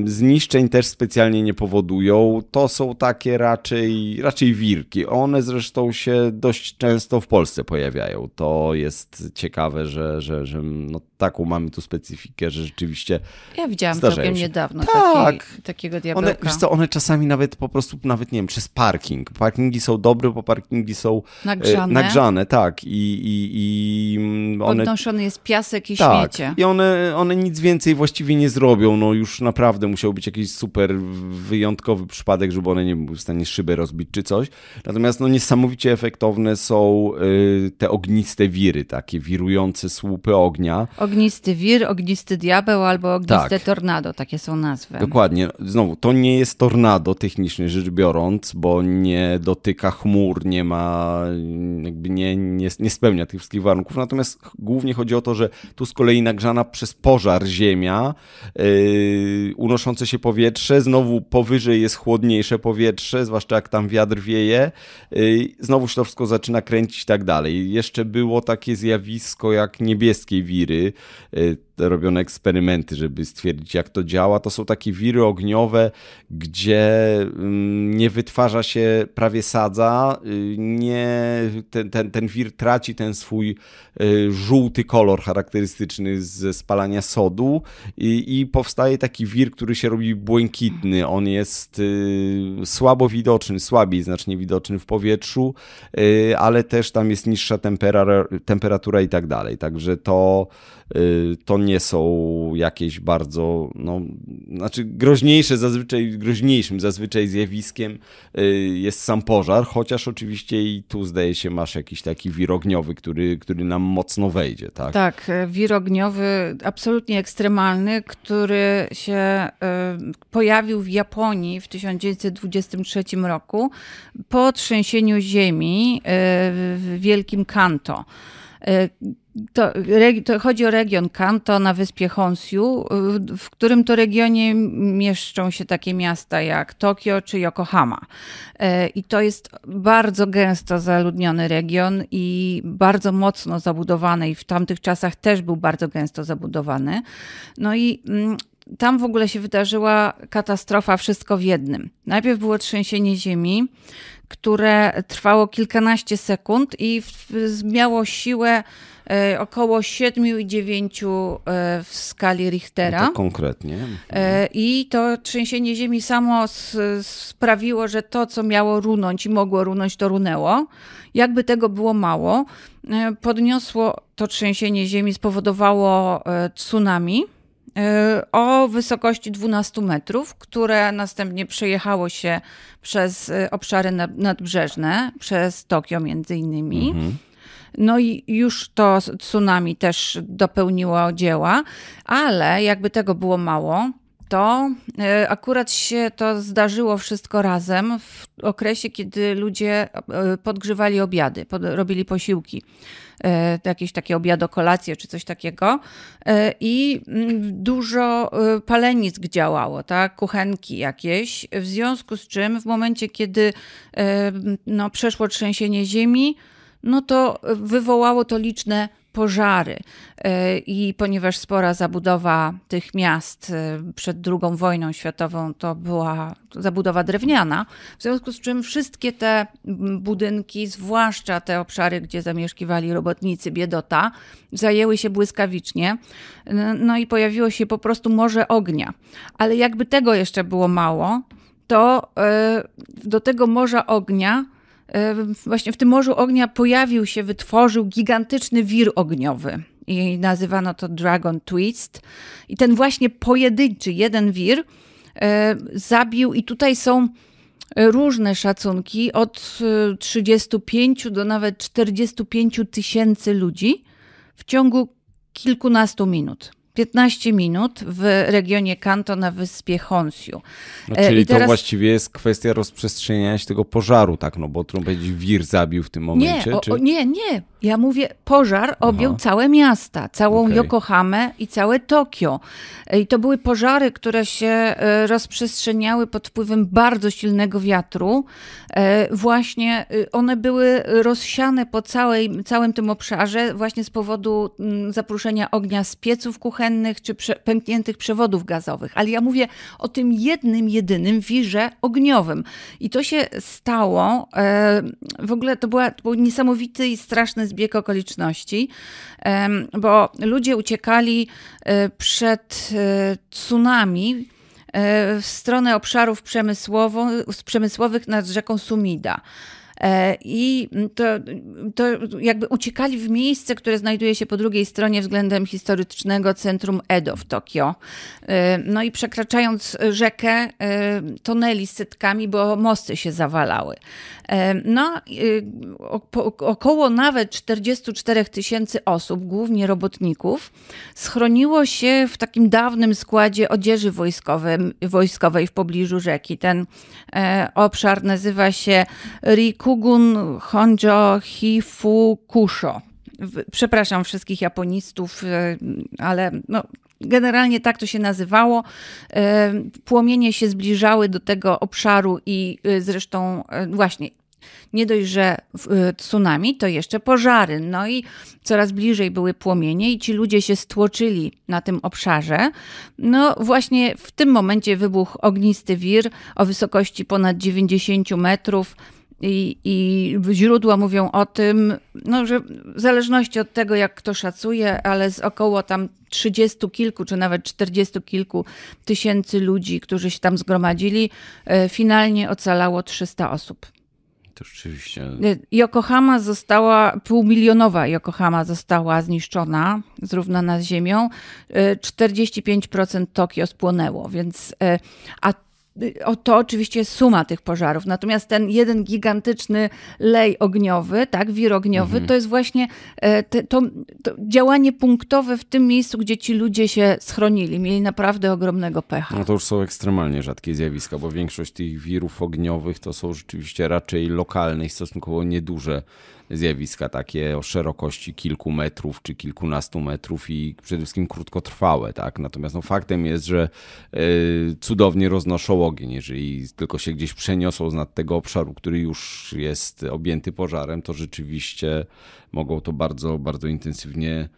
Zniszczeń też specjalnie nie powodują. To są takie raczej, raczej wirki. One zresztą się dość często w Polsce pojawiają. To jest ciekawe, że, że, że no taką mamy tu specyfikę, że rzeczywiście ja widziałam całkiem niedawno tak. taki, takiego diabełka. One, wiesz co, one czasami nawet po prostu, nawet nie wiem, przez parking. Parkingi są dobre, bo parkingi są nagrzane, nagrzane tak. I, i, i one... Podnoszony jest piasek i tak. śmiecie. I one, one nic więcej właściwie nie zrobią. No już naprawdę musiał być jakiś super wyjątkowy przypadek, żeby one nie były w stanie szybę rozbić czy coś. Natomiast no, niesamowicie efektowne są y, te ogniste wiry, takie wirujące słupy ognia. Ognisty wir, ognisty diabeł albo ogniste tak. tornado, takie są nazwy. Dokładnie. Znowu, to nie jest tornado technicznie rzecz biorąc, bo nie dotyka chmur, nie ma, jakby nie, nie, nie spełnia tych wszystkich warunków. Natomiast głównie chodzi o to, że tu z kolei nagrzana przez pożar ziemia, yy, unoszące się powietrze, znowu powyżej jest chłodniejsze powietrze, zwłaszcza jak tam wiatr wieje, yy, znowu się to wszystko zaczyna kręcić i tak dalej. Jeszcze było takie zjawisko jak niebieskie wiry, robione eksperymenty, żeby stwierdzić, jak to działa. To są takie wiry ogniowe, gdzie nie wytwarza się prawie sadza, nie, ten, ten, ten wir traci ten swój żółty kolor charakterystyczny ze spalania sodu i, i powstaje taki wir, który się robi błękitny. On jest słabo widoczny, słabiej znacznie widoczny w powietrzu, ale też tam jest niższa temperatura, temperatura i tak dalej. Także to, to nie są jakieś bardzo, no, znaczy groźniejsze zazwyczaj, groźniejszym zazwyczaj zjawiskiem jest sam pożar, chociaż oczywiście i tu zdaje się masz jakiś taki wir ogniowy, który, który nam mocno wejdzie, tak? Tak, wir ogniowy absolutnie ekstremalny, który się pojawił w Japonii w tysiąc dziewięćset dwudziestym trzecim roku po trzęsieniu ziemi w wielkim Kanto. To, to chodzi o region Kanto na wyspie Honshu, w którym to regionie mieszczą się takie miasta jak Tokio czy Yokohama. I to jest bardzo gęsto zaludniony region i bardzo mocno zabudowany i w tamtych czasach też był bardzo gęsto zabudowany. No i tam w ogóle się wydarzyła katastrofa wszystko w jednym. Najpierw było trzęsienie ziemi, które trwało kilkanaście sekund i miało siłę około siedmiu i dziewięciu w skali Richtera. No to konkretnie. I to trzęsienie ziemi samo sprawiło, że to, co miało runąć i mogło runąć, to runęło. Jakby tego było mało, podniosło to trzęsienie ziemi, spowodowało tsunami o wysokości dwunastu metrów, które następnie przejechało się przez obszary nadbrzeżne, przez Tokio między innymi. Mhm. No i już to tsunami też dopełniło dzieła, ale jakby tego było mało, to akurat się to zdarzyło wszystko razem w okresie, kiedy ludzie podgrzewali obiady, pod, robili posiłki, jakieś takie obiadokolacje czy coś takiego i dużo palenisk działało, tak? Kuchenki jakieś, w związku z czym w momencie, kiedy no, przeszło trzęsienie ziemi, no to wywołało to liczne pożary i ponieważ spora zabudowa tych miast przed drugą wojną światową to była zabudowa drewniana, w związku z czym wszystkie te budynki, zwłaszcza te obszary, gdzie zamieszkiwali robotnicy, biedota, zajęły się błyskawicznie, no i pojawiło się po prostu morze ognia. Ale jakby tego jeszcze było mało, to do tego morza ognia właśnie w tym morzu ognia pojawił się, wytworzył gigantyczny wir ogniowy i nazywano to Dragon Twist. I ten właśnie pojedynczy, jeden wir e, zabił i tutaj są różne szacunki od trzydziestu pięciu do nawet czterdziestu pięciu tysięcy ludzi w ciągu kilkunastu minut. piętnaście minut w regionie Kanto na wyspie Honshu. No, czyli I teraz... to właściwie jest kwestia rozprzestrzeniania się tego pożaru, tak? No bo trudno powiedzieć, wir zabił w tym momencie. Nie, o, czy... o, nie, nie. Ja mówię, pożar objął Aha. całe miasta, całą okay. Yokohamę i całe Tokio. I to były pożary, które się rozprzestrzeniały pod wpływem bardzo silnego wiatru. Właśnie one były rozsiane po całej, całym tym obszarze właśnie z powodu zaproszenia ognia z pieców kuchennych czy prze, pękniętych przewodów gazowych. Ale ja mówię o tym jednym, jedynym wirze ogniowym. I to się stało. W ogóle to, była, to był niesamowity i straszny zbieg okoliczności, bo ludzie uciekali przed tsunami w stronę obszarów przemysłowych nad rzeką Sumida. I to, to jakby uciekali w miejsce, które znajduje się po drugiej stronie względem historycznego centrum Edo w Tokio. No i przekraczając rzekę tonęli z setkami, bo mosty się zawalały. No około nawet czterdziestu czterech tysięcy osób, głównie robotników, schroniło się w takim dawnym składzie odzieży wojskowej w pobliżu rzeki. Ten obszar nazywa się Riku Kugun Honjo Hifu Kusho. Przepraszam wszystkich japonistów, ale no, generalnie tak to się nazywało. Płomienie się zbliżały do tego obszaru i zresztą właśnie nie dość, że tsunami, to jeszcze pożary. No i coraz bliżej były płomienie i ci ludzie się stłoczyli na tym obszarze. No właśnie w tym momencie wybuchł ognisty wir o wysokości ponad dziewięćdziesięciu metrów. I, I źródła mówią o tym, no, że w zależności od tego, jak kto szacuje, ale z około tam trzydziestu kilku, czy nawet czterdziestu kilku tysięcy ludzi, którzy się tam zgromadzili, finalnie ocalało trzysta osób. To rzeczywiście. Yokohama została, półmilionowa Yokohama została zniszczona, zrównana z ziemią. czterdzieści pięć procent Tokio spłonęło, więc a O to oczywiście jest suma tych pożarów. Natomiast ten jeden gigantyczny lej ogniowy, tak, wir ogniowy, mhm. to jest właśnie te, to, to działanie punktowe w tym miejscu, gdzie ci ludzie się schronili. Mieli naprawdę ogromnego pecha. No to już są ekstremalnie rzadkie zjawiska, bo większość tych wirów ogniowych to są rzeczywiście raczej lokalne i stosunkowo nieduże zjawiska, takie o szerokości kilku metrów czy kilkunastu metrów i przede wszystkim krótkotrwałe, tak? Natomiast no, faktem jest, że y, cudownie roznoszą ogień. Jeżeli tylko się gdzieś przeniosą z nad tego obszaru, który już jest objęty pożarem, to rzeczywiście mogą to bardzo, bardzo intensywnie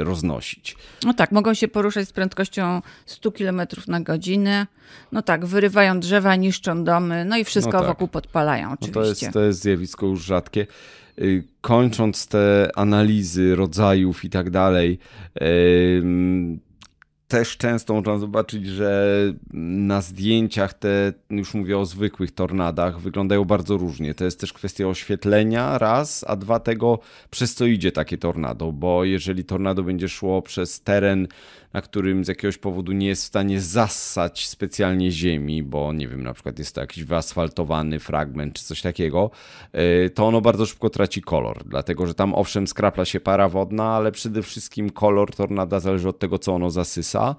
y, roznosić. No tak, mogą się poruszać z prędkością sto kilometrów na godzinę. No tak, wyrywają drzewa, niszczą domy, no i wszystko no tak. wokół podpalają oczywiście. No to, jest, to jest zjawisko już rzadkie. Kończąc te analizy rodzajów i tak dalej, też często można zobaczyć, że na zdjęciach te, już mówię o zwykłych tornadach, wyglądają bardzo różnie. To jest też kwestia oświetlenia raz, a dwa tego, przez co idzie takie tornado, bo jeżeli tornado będzie szło przez teren, na którym z jakiegoś powodu nie jest w stanie zassać specjalnie ziemi, bo nie wiem, na przykład jest to jakiś wyasfaltowany fragment czy coś takiego, to ono bardzo szybko traci kolor, dlatego że tam owszem skrapla się para wodna, ale przede wszystkim kolor tornada zależy od tego, co ono zasysa,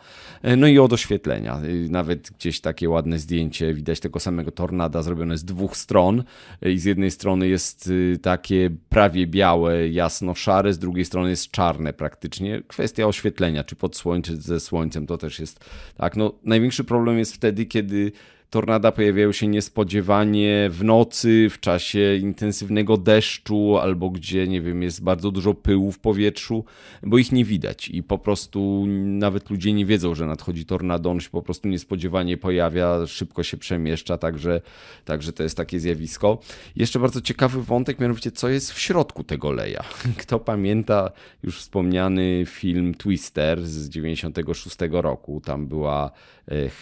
no i od oświetlenia. Nawet gdzieś takie ładne zdjęcie, widać tego samego tornada zrobione z dwóch stron i z jednej strony jest takie prawie białe, jasno-szare, z drugiej strony jest czarne praktycznie. Kwestia oświetlenia, czy pod słońcem, czy ze słońcem, to też jest tak. No, największy problem jest wtedy, kiedy tornada pojawiają się niespodziewanie w nocy, w czasie intensywnego deszczu albo gdzie, nie wiem, jest bardzo dużo pyłu w powietrzu, bo ich nie widać i po prostu nawet ludzie nie wiedzą, że nadchodzi tornado, on się po prostu niespodziewanie pojawia, szybko się przemieszcza, także, także to jest takie zjawisko. Jeszcze bardzo ciekawy wątek, mianowicie co jest w środku tego leja. Kto pamięta już wspomniany film Twister z dziewięćdziesiątego szóstego roku, tam była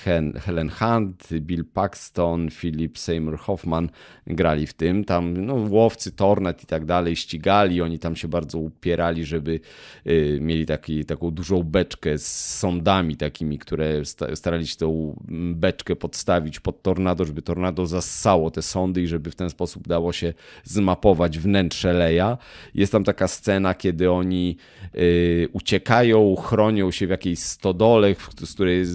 Hen, Helen Hunt, Bill Paxton, Philip Seymour Hoffman grali w tym. Tam no, łowcy tornad i tak dalej ścigali. Oni tam się bardzo upierali, żeby y, mieli taki, taką dużą beczkę z sondami takimi, które sta- starali się tą beczkę podstawić pod tornado, żeby tornado zassało te sondy i żeby w ten sposób dało się zmapować wnętrze leja. Jest tam taka scena, kiedy oni y, uciekają, chronią się w jakiejś stodole, z której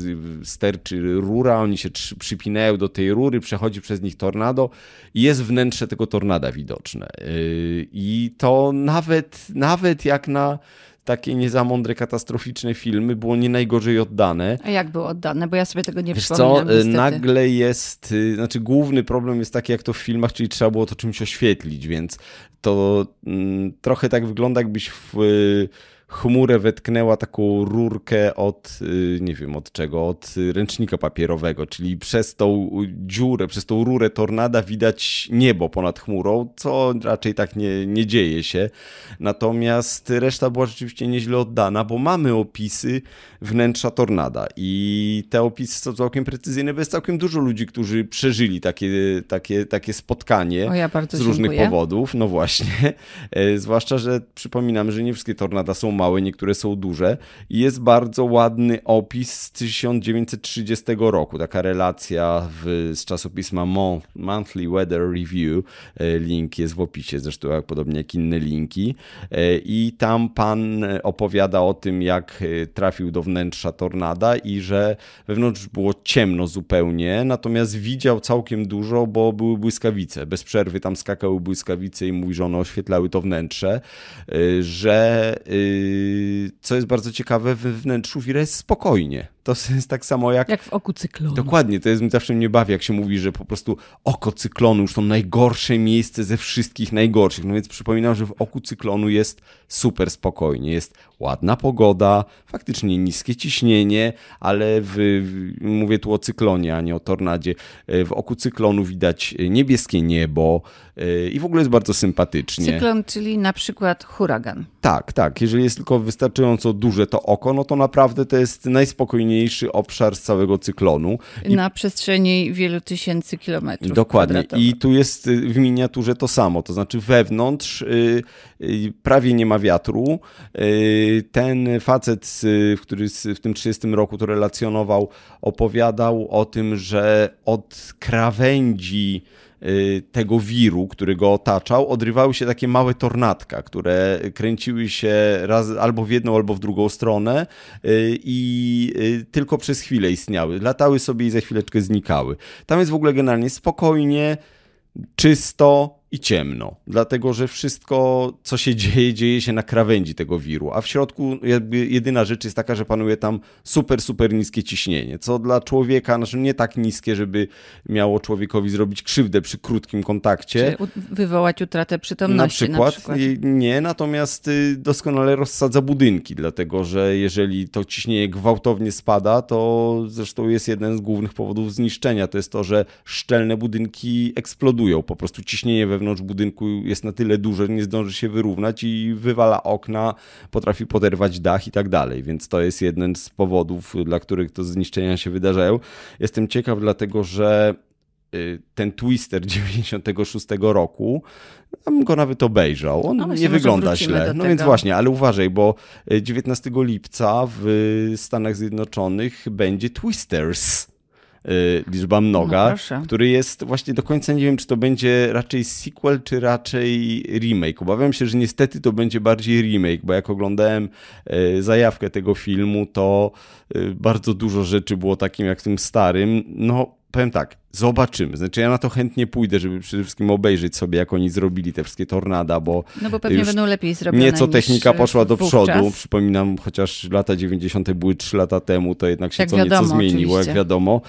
sterczy rura. Oni się trzy, przy przypinają do tej rury, przechodzi przez nich tornado i jest wnętrze tego tornada widoczne. I to nawet, nawet jak na takie nie za mądre, katastroficzne filmy było nie najgorzej oddane. A jak było oddane? Bo ja sobie tego nie Wiesz przypominam. Wiesz co, nagle jest, znaczy główny problem jest taki jak to w filmach, czyli trzeba było to czymś oświetlić, więc to mm, trochę tak wygląda jakbyś w... Y- chmurę wetknęła taką rurkę od, nie wiem od czego, od ręcznika papierowego, czyli przez tą dziurę, przez tą rurę tornada widać niebo ponad chmurą, co raczej tak nie, nie dzieje się. Natomiast reszta była rzeczywiście nieźle oddana, bo mamy opisy wnętrza tornada i te opisy są całkiem precyzyjne, bo jest całkiem dużo ludzi, którzy przeżyli takie, takie, takie spotkanie o, ja bardzo z różnych dziękuję. powodów. No właśnie, zwłaszcza, że przypominam, że nie wszystkie tornada są małe, niektóre są duże i jest bardzo ładny opis z tysiąc dziewięćset trzydziestego roku, taka relacja w, z czasopisma Monthly Weather Review, link jest w opisie zresztą, jak podobnie jak inne linki i tam pan opowiada o tym, jak trafił do wnętrza tornada i że wewnątrz było ciemno zupełnie, natomiast widział całkiem dużo, bo były błyskawice, bez przerwy tam skakały błyskawice i mówi, że one oświetlały to wnętrze, że co jest bardzo ciekawe, we wnętrzu wira jest spokojnie. To jest tak samo jak... Jak w oku cyklonu. Dokładnie, to jest, zawsze mnie bawi, jak się mówi, że po prostu oko cyklonu już to najgorsze miejsce ze wszystkich najgorszych. No więc przypominam, że w oku cyklonu jest super spokojnie. Jest ładna pogoda, faktycznie niskie ciśnienie, ale w, w, mówię tu o cyklonie, a nie o tornadzie. W oku cyklonu widać niebieskie niebo i w ogóle jest bardzo sympatycznie. Cyklon, czyli na przykład huragan. Tak, tak. Jeżeli jest tylko wystarczająco duże to oko, no to naprawdę to jest najspokojniejsze najsilniejszy obszar z całego cyklonu. I... Na przestrzeni wielu tysięcy kilometrów. Dokładnie. I tu jest w miniaturze to samo, to znaczy wewnątrz yy, prawie nie ma wiatru. Yy, ten facet, yy, który w tym trzydziestym roku to relacjonował, opowiadał o tym, że od krawędzi tego wiru, który go otaczał, odrywały się takie małe tornadka, które kręciły się raz albo w jedną, albo w drugą stronę i tylko przez chwilę istniały. Latały sobie i za chwileczkę znikały. Tam jest w ogóle generalnie spokojnie, czysto i ciemno, dlatego że wszystko, co się dzieje, dzieje się na krawędzi tego wiru, a w środku jakby jedyna rzecz jest taka, że panuje tam super, super niskie ciśnienie, co dla człowieka, znaczy nie tak niskie, żeby miało człowiekowi zrobić krzywdę przy krótkim kontakcie. Czyli wywołać utratę przytomności na przykład, na przykład. Nie, natomiast doskonale rozsadza budynki, dlatego że jeżeli to ciśnienie gwałtownie spada, to zresztą jest jeden z głównych powodów zniszczenia, to jest to, że szczelne budynki eksplodują, po prostu ciśnienie wewnątrz budynku jest na tyle duże, nie zdąży się wyrównać i wywala okna, potrafi poderwać dach i tak dalej, więc to jest jeden z powodów, dla których to zniszczenia się wydarzają. Jestem ciekaw, dlatego że ten Twister dziewięćdziesiątego szóstego roku, tam go nawet obejrzał, on no, nie wygląda źle. No więc właśnie, ale uważaj, bo dziewiętnastego lipca w Stanach Zjednoczonych będzie Twisters. Liczba mnoga, no który jest właśnie do końca nie wiem, czy to będzie raczej sequel, czy raczej remake. Obawiam się, że niestety to będzie bardziej remake, bo jak oglądałem zajawkę tego filmu, to bardzo dużo rzeczy było takim jak w tym starym. No powiem tak, zobaczymy. Znaczy ja na to chętnie pójdę, żeby przede wszystkim obejrzeć sobie, jak oni zrobili te wszystkie tornada, bo no bo pewnie będą lepiej zrobione. Nieco technika poszła do przodu. Czas. Przypominam, chociaż lata dziewięćdziesiąte były trzy lata temu, to jednak się jak co wiadomo, nieco zmieniło, oczywiście. Jak wiadomo.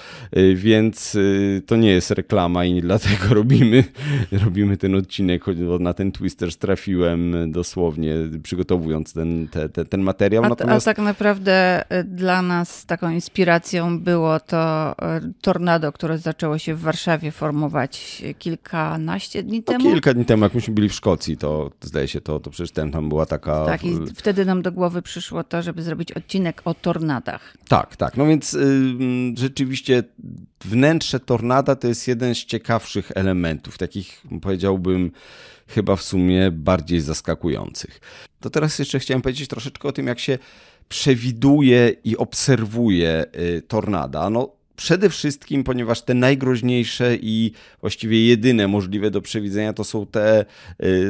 Więc to nie jest reklama i nie dlatego robimy, robimy ten odcinek, choć na ten Twister trafiłem dosłownie, przygotowując ten, te, te, ten materiał. A, Natomiast... a tak naprawdę dla nas taką inspiracją było to tornado, które zaczęło się w Warszawie formować kilkanaście dni temu. No, kilka dni temu, jak myśmy byli w Szkocji, to zdaje się, to, to przeczytałem, tam była taka... Tak, i wtedy nam do głowy przyszło to, żeby zrobić odcinek o tornadach. Tak, tak. No więc y, rzeczywiście wnętrze tornada to jest jeden z ciekawszych elementów, takich powiedziałbym chyba w sumie bardziej zaskakujących. To teraz jeszcze chciałem powiedzieć troszeczkę o tym, jak się przewiduje i obserwuje y, tornada. No, przede wszystkim, ponieważ te najgroźniejsze i właściwie jedyne możliwe do przewidzenia to są te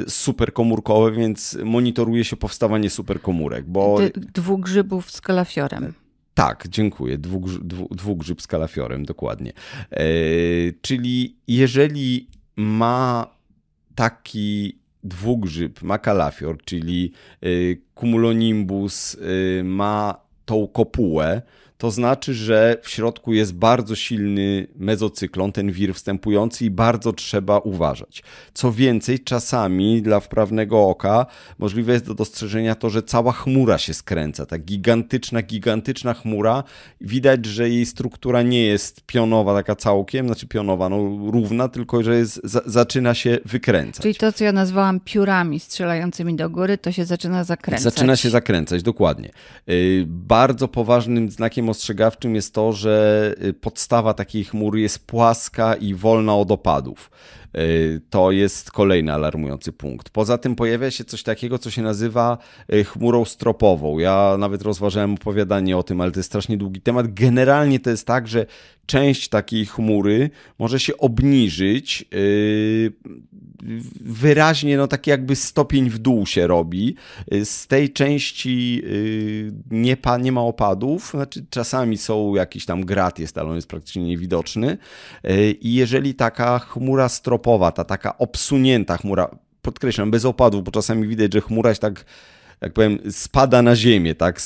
superkomórkowe, więc monitoruje się powstawanie superkomórek. Bo... Dwóch grzybów z kalafiorem. Tak, dziękuję. Dwugrzyb z kalafiorem, dokładnie. Czyli jeżeli ma taki dwugrzyb, ma kalafior, czyli cumulonimbus ma tą kopułę, to znaczy, że w środku jest bardzo silny mezocyklon, ten wir wstępujący i bardzo trzeba uważać. Co więcej, czasami dla wprawnego oka możliwe jest do dostrzeżenia to, że cała chmura się skręca. Ta gigantyczna, gigantyczna chmura. Widać, że jej struktura nie jest pionowa taka całkiem, znaczy pionowa, no równa, tylko że jest, za, zaczyna się wykręcać. Czyli to, co ja nazwałam piórami strzelającymi do góry, to się zaczyna zakręcać. Zaczyna się zakręcać, dokładnie. Yy, bardzo poważnym znakiem ostrzegawczym jest to, że podstawa takiej chmury jest płaska i wolna od opadów. To jest kolejny alarmujący punkt. Poza tym pojawia się coś takiego, co się nazywa chmurą stropową. Ja nawet rozważałem opowiadanie o tym, ale to jest strasznie długi temat. Generalnie to jest tak, że część takiej chmury może się obniżyć, wyraźnie no taki jakby stopień w dół się robi. Z tej części nie, pa, nie ma opadów, znaczy czasami są jakiś tam grat jest, ale on jest praktycznie niewidoczny. I jeżeli taka chmura stropowa, ta taka obsunięta chmura, podkreślam, bez opadów, bo czasami widać, że chmura się tak jak powiem, spada na ziemię tak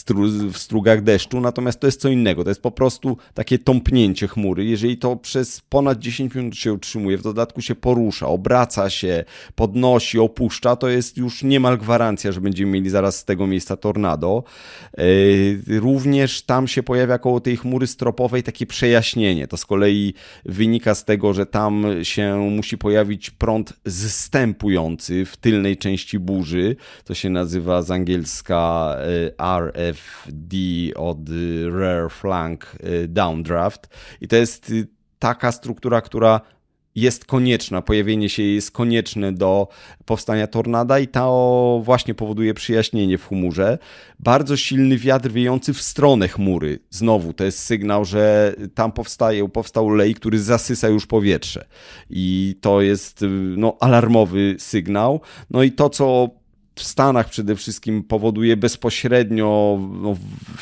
w strugach deszczu, natomiast to jest co innego, to jest po prostu takie tąpnięcie chmury. Jeżeli to przez ponad dziesięć minut się utrzymuje, w dodatku się porusza, obraca się, podnosi, opuszcza, to jest już niemal gwarancja, że będziemy mieli zaraz z tego miejsca tornado. Również tam się pojawia koło tej chmury stropowej takie przejaśnienie. To z kolei wynika z tego, że tam się musi pojawić prąd zstępujący w tylnej części burzy, to się nazywa z angielska R F D od Rear Flank Downdraft. I to jest taka struktura, która jest konieczna, pojawienie się jest konieczne do powstania tornada i to właśnie powoduje przyjaśnienie w chmurze. Bardzo silny wiatr wiejący w stronę chmury. Znowu to jest sygnał, że tam powstaje, powstał lej, który zasysa już powietrze. I to jest no, alarmowy sygnał. No i to, co w Stanach przede wszystkim powoduje bezpośrednio no,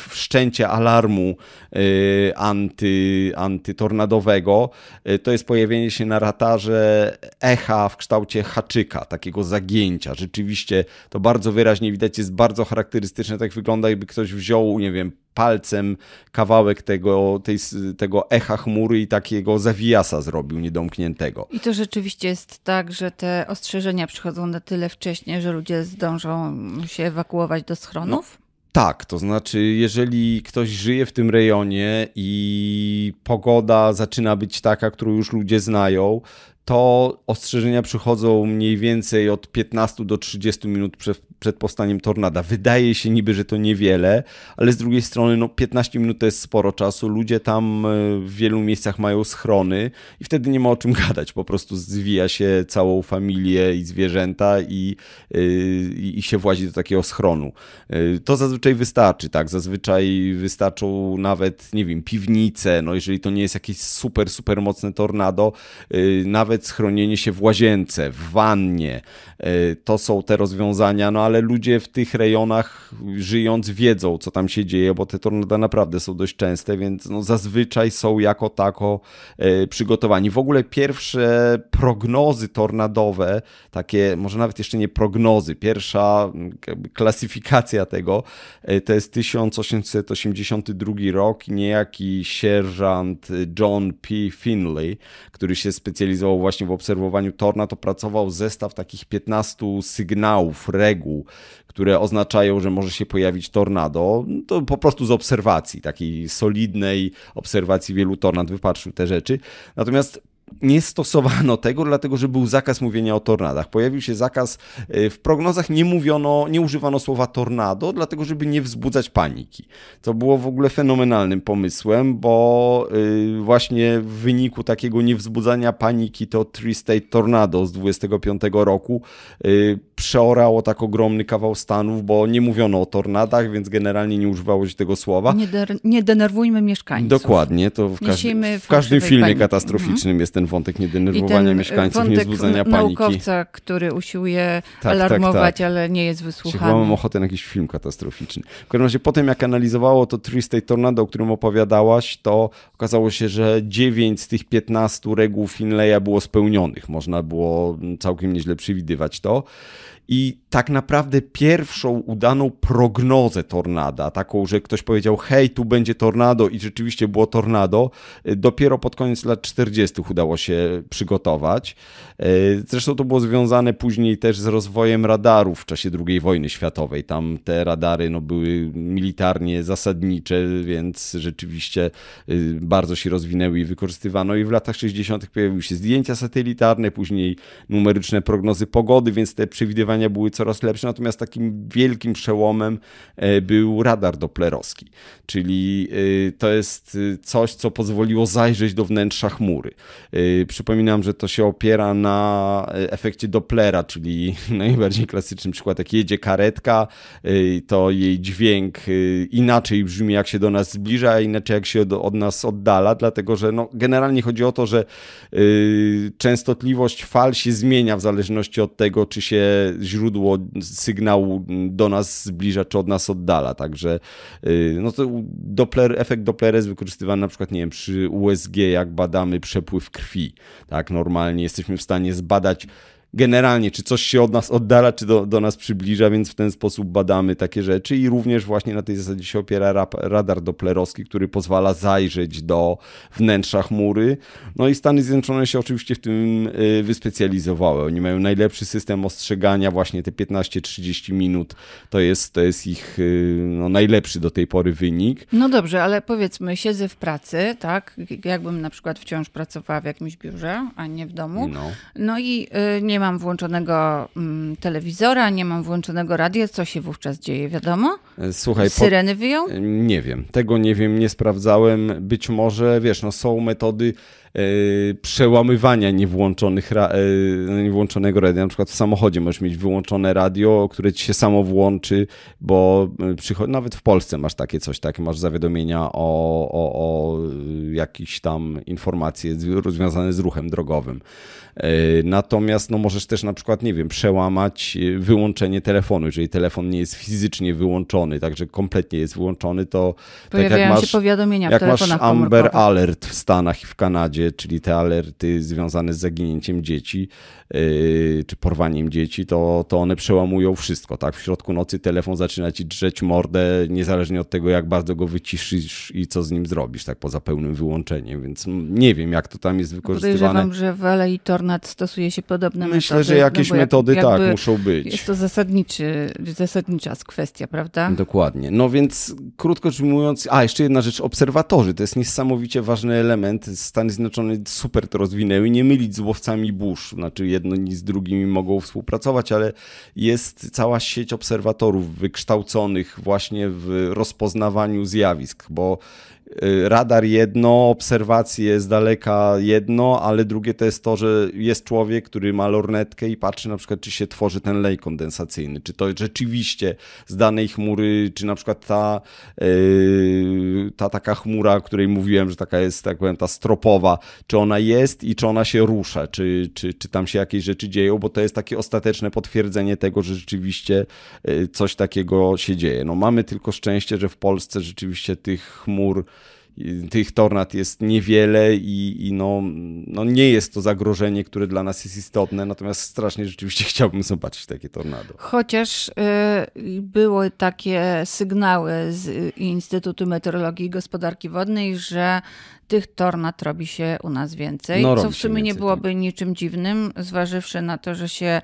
wszczęcie alarmu y, anty, antytornadowego. Y, to jest pojawienie się na radarze echa w kształcie haczyka, takiego zagięcia. Rzeczywiście to bardzo wyraźnie widać, jest bardzo charakterystyczne. Tak wygląda, jakby ktoś wziął, nie wiem, palcem kawałek tego, tej, tego echa chmury i takiego zawijasa zrobił niedomkniętego. I to rzeczywiście jest tak, że te ostrzeżenia przychodzą na tyle wcześnie, że ludzie zdążą się ewakuować do schronów? No. Tak, to znaczy jeżeli ktoś żyje w tym rejonie i pogoda zaczyna być taka, którą już ludzie znają, to ostrzeżenia przychodzą mniej więcej od piętnastu do trzydziestu minut przed, przed powstaniem tornada. Wydaje się niby, że to niewiele, ale z drugiej strony no, piętnaście minut to jest sporo czasu. Ludzie tam w wielu miejscach mają schrony i wtedy nie ma o czym gadać. Po prostu zwija się całą familię i zwierzęta i, i, i się włazi do takiego schronu. To zazwyczaj wystarczy, tak? Zazwyczaj wystarczą nawet, nie wiem, piwnice. No, jeżeli to nie jest jakieś super, super mocne tornado, nawet schronienie się w łazience, w wannie, to są te rozwiązania, no ale ludzie w tych rejonach żyjąc wiedzą, co tam się dzieje, bo te tornada naprawdę są dość częste, więc no zazwyczaj są jako tako przygotowani. W ogóle pierwsze prognozy tornadowe, takie może nawet jeszcze nie prognozy, pierwsza klasyfikacja tego, to jest tysiąc osiemset osiemdziesiąty drugi rok, niejaki sierżant John P. Finley, który się specjalizował właśnie w obserwowaniu tornad, opracował zestaw takich piętnastu sygnałów, reguł, które oznaczają, że może się pojawić tornado. To po prostu z obserwacji, takiej solidnej obserwacji wielu tornad, wypatrzył te rzeczy. Natomiast nie stosowano tego, dlatego że był zakaz mówienia o tornadach. Pojawił się zakaz, w prognozach nie mówiono, nie używano słowa tornado, dlatego żeby nie wzbudzać paniki. To było w ogóle fenomenalnym pomysłem, bo właśnie w wyniku takiego niewzbudzania paniki to Tri-State Tornado z dwudziestego piątego roku przeorało tak ogromny kawał Stanów, bo nie mówiono o tornadach, więc generalnie nie używało się tego słowa. Nie, de- nie denerwujmy mieszkańców. Dokładnie, to w, każdy, w każdym filmie pani. katastroficznym mhm. jest ten wątek niedenerwowania mieszkańców, niewzbudzania paniki. Naukowca, który usiłuje tak, alarmować, tak, tak. ale nie jest wysłuchany. Mam ochotę na jakiś film katastroficzny. W każdym razie po tym, jak analizowało to Tri-State Tornado, o którym opowiadałaś, to okazało się, że dziewięć z tych piętnastu reguł Finleya było spełnionych. Można było całkiem nieźle przewidywać to. I tak naprawdę pierwszą udaną prognozę tornada, taką, że ktoś powiedział hej, tu będzie tornado i rzeczywiście było tornado, dopiero pod koniec lat czterdziestych udało się przygotować. Zresztą to było związane później też z rozwojem radarów w czasie drugiej wojny światowej. Tam te radary no, były militarnie zasadnicze, więc rzeczywiście bardzo się rozwinęły i wykorzystywano. I w latach sześćdziesiątych pojawiły się zdjęcia satelitarne, później numeryczne prognozy pogody, więc te przewidywania były coraz lepsze, natomiast takim wielkim przełomem był radar doplerowski, czyli to jest coś, co pozwoliło zajrzeć do wnętrza chmury. Przypominam, że to się opiera na efekcie Doplera, czyli najbardziej klasyczny przykład, jak jedzie karetka, to jej dźwięk inaczej brzmi, jak się do nas zbliża, a inaczej jak się od nas oddala, dlatego że no, generalnie chodzi o to, że częstotliwość fal się zmienia w zależności od tego, czy się źródło sygnału do nas zbliża, czy od nas oddala. Także no to Doppler, efekt Dopplera jest wykorzystywany na przykład, nie wiem, przy U S G, jak badamy przepływ krwi. Tak, normalnie jesteśmy w stanie zbadać generalnie, czy coś się od nas oddala, czy do, do nas przybliża, więc w ten sposób badamy takie rzeczy i również właśnie na tej zasadzie się opiera rap, radar doplerowski, który pozwala zajrzeć do wnętrza chmury. No i Stany Zjednoczone się oczywiście w tym wyspecjalizowały. Oni mają najlepszy system ostrzegania, właśnie te piętnaście do trzydziestu minut to jest, to jest ich no, najlepszy do tej pory wynik. No dobrze, ale powiedzmy, siedzę w pracy, tak? Jakbym na przykład wciąż pracowała w jakimś biurze, a nie w domu. No, no i nie nie mam włączonego mm, telewizora, nie mam włączonego radia. Co się wówczas dzieje, wiadomo? Słuchaj, syreny po... wyją? Nie wiem, tego nie wiem, nie sprawdzałem. Być może, wiesz, no są metody Yy, przełamywania niewłączonych ra- yy, niewłączonego radia. Na przykład w samochodzie możesz mieć wyłączone radio, które ci się samo włączy, bo przycho- nawet w Polsce masz takie coś, takie masz zawiadomienia o, o, o jakichś tam informacje związane z ruchem drogowym. Yy, natomiast no, możesz też na przykład, nie wiem, przełamać wyłączenie telefonu. Jeżeli telefon nie jest fizycznie wyłączony, także kompletnie jest wyłączony, to pojawiają tak jak masz, się powiadomienia w jak masz Amber Alert w Stanach i w Kanadzie, czyli te alerty związane z zaginięciem dzieci yy, czy porwaniem dzieci, to, to one przełamują wszystko. Tak? W środku nocy telefon zaczyna ci drzeć mordę, niezależnie od tego, jak bardzo go wyciszysz i co z nim zrobisz, tak poza pełnym wyłączeniem. Więc nie wiem, jak to tam jest wykorzystywane. Podejrzewam, że w Alei Tornad stosuje się podobne metody. Myślę, że jakieś no jak, metody tak muszą być. Jest to zasadniczy, zasadnicza kwestia, prawda? Dokładnie. No więc krótko mówiąc, a jeszcze jedna rzecz, obserwatorzy. To jest niesamowicie ważny element. Stany Zjednoczone super to rozwinęły, nie mylić z łowcami burz, znaczy jedno z drugimi mogą współpracować, ale jest cała sieć obserwatorów wykształconych właśnie w rozpoznawaniu zjawisk, bo radar jedno, obserwacje z daleka jedno, ale drugie to jest to, że jest człowiek, który ma lornetkę i patrzy na przykład, czy się tworzy ten lej kondensacyjny, czy to rzeczywiście z danej chmury, czy na przykład ta, yy, ta taka chmura, o której mówiłem, że taka jest, tak powiem, ta stropowa, czy ona jest i czy ona się rusza, czy, czy, czy tam się jakieś rzeczy dzieją, bo to jest takie ostateczne potwierdzenie tego, że rzeczywiście coś takiego się dzieje. No mamy tylko szczęście, że w Polsce rzeczywiście tych chmur, tych tornad jest niewiele i, i no, no nie jest to zagrożenie, które dla nas jest istotne, natomiast strasznie rzeczywiście chciałbym zobaczyć takie tornado. Chociaż y, były takie sygnały z Instytutu Meteorologii i Gospodarki Wodnej, że tych tornad robi się u nas więcej, no, co w sumie nie byłoby tak niczym dziwnym, zważywszy na to, że się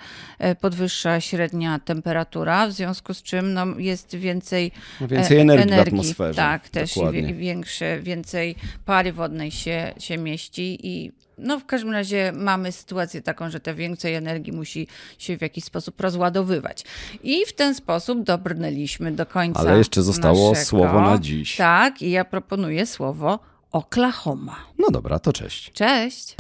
podwyższa średnia temperatura, w związku z czym no, jest więcej, no, więcej energii, energii w atmosferze. Tak, też wie, większe, więcej pary wodnej się, się mieści i no w każdym razie mamy sytuację taką, że te więcej energii musi się w jakiś sposób rozładowywać. I w ten sposób dobrnęliśmy do końca. Ale jeszcze zostało naszego słowo na dziś. Tak, i ja proponuję słowo Oklahoma. No dobra, to cześć. Cześć.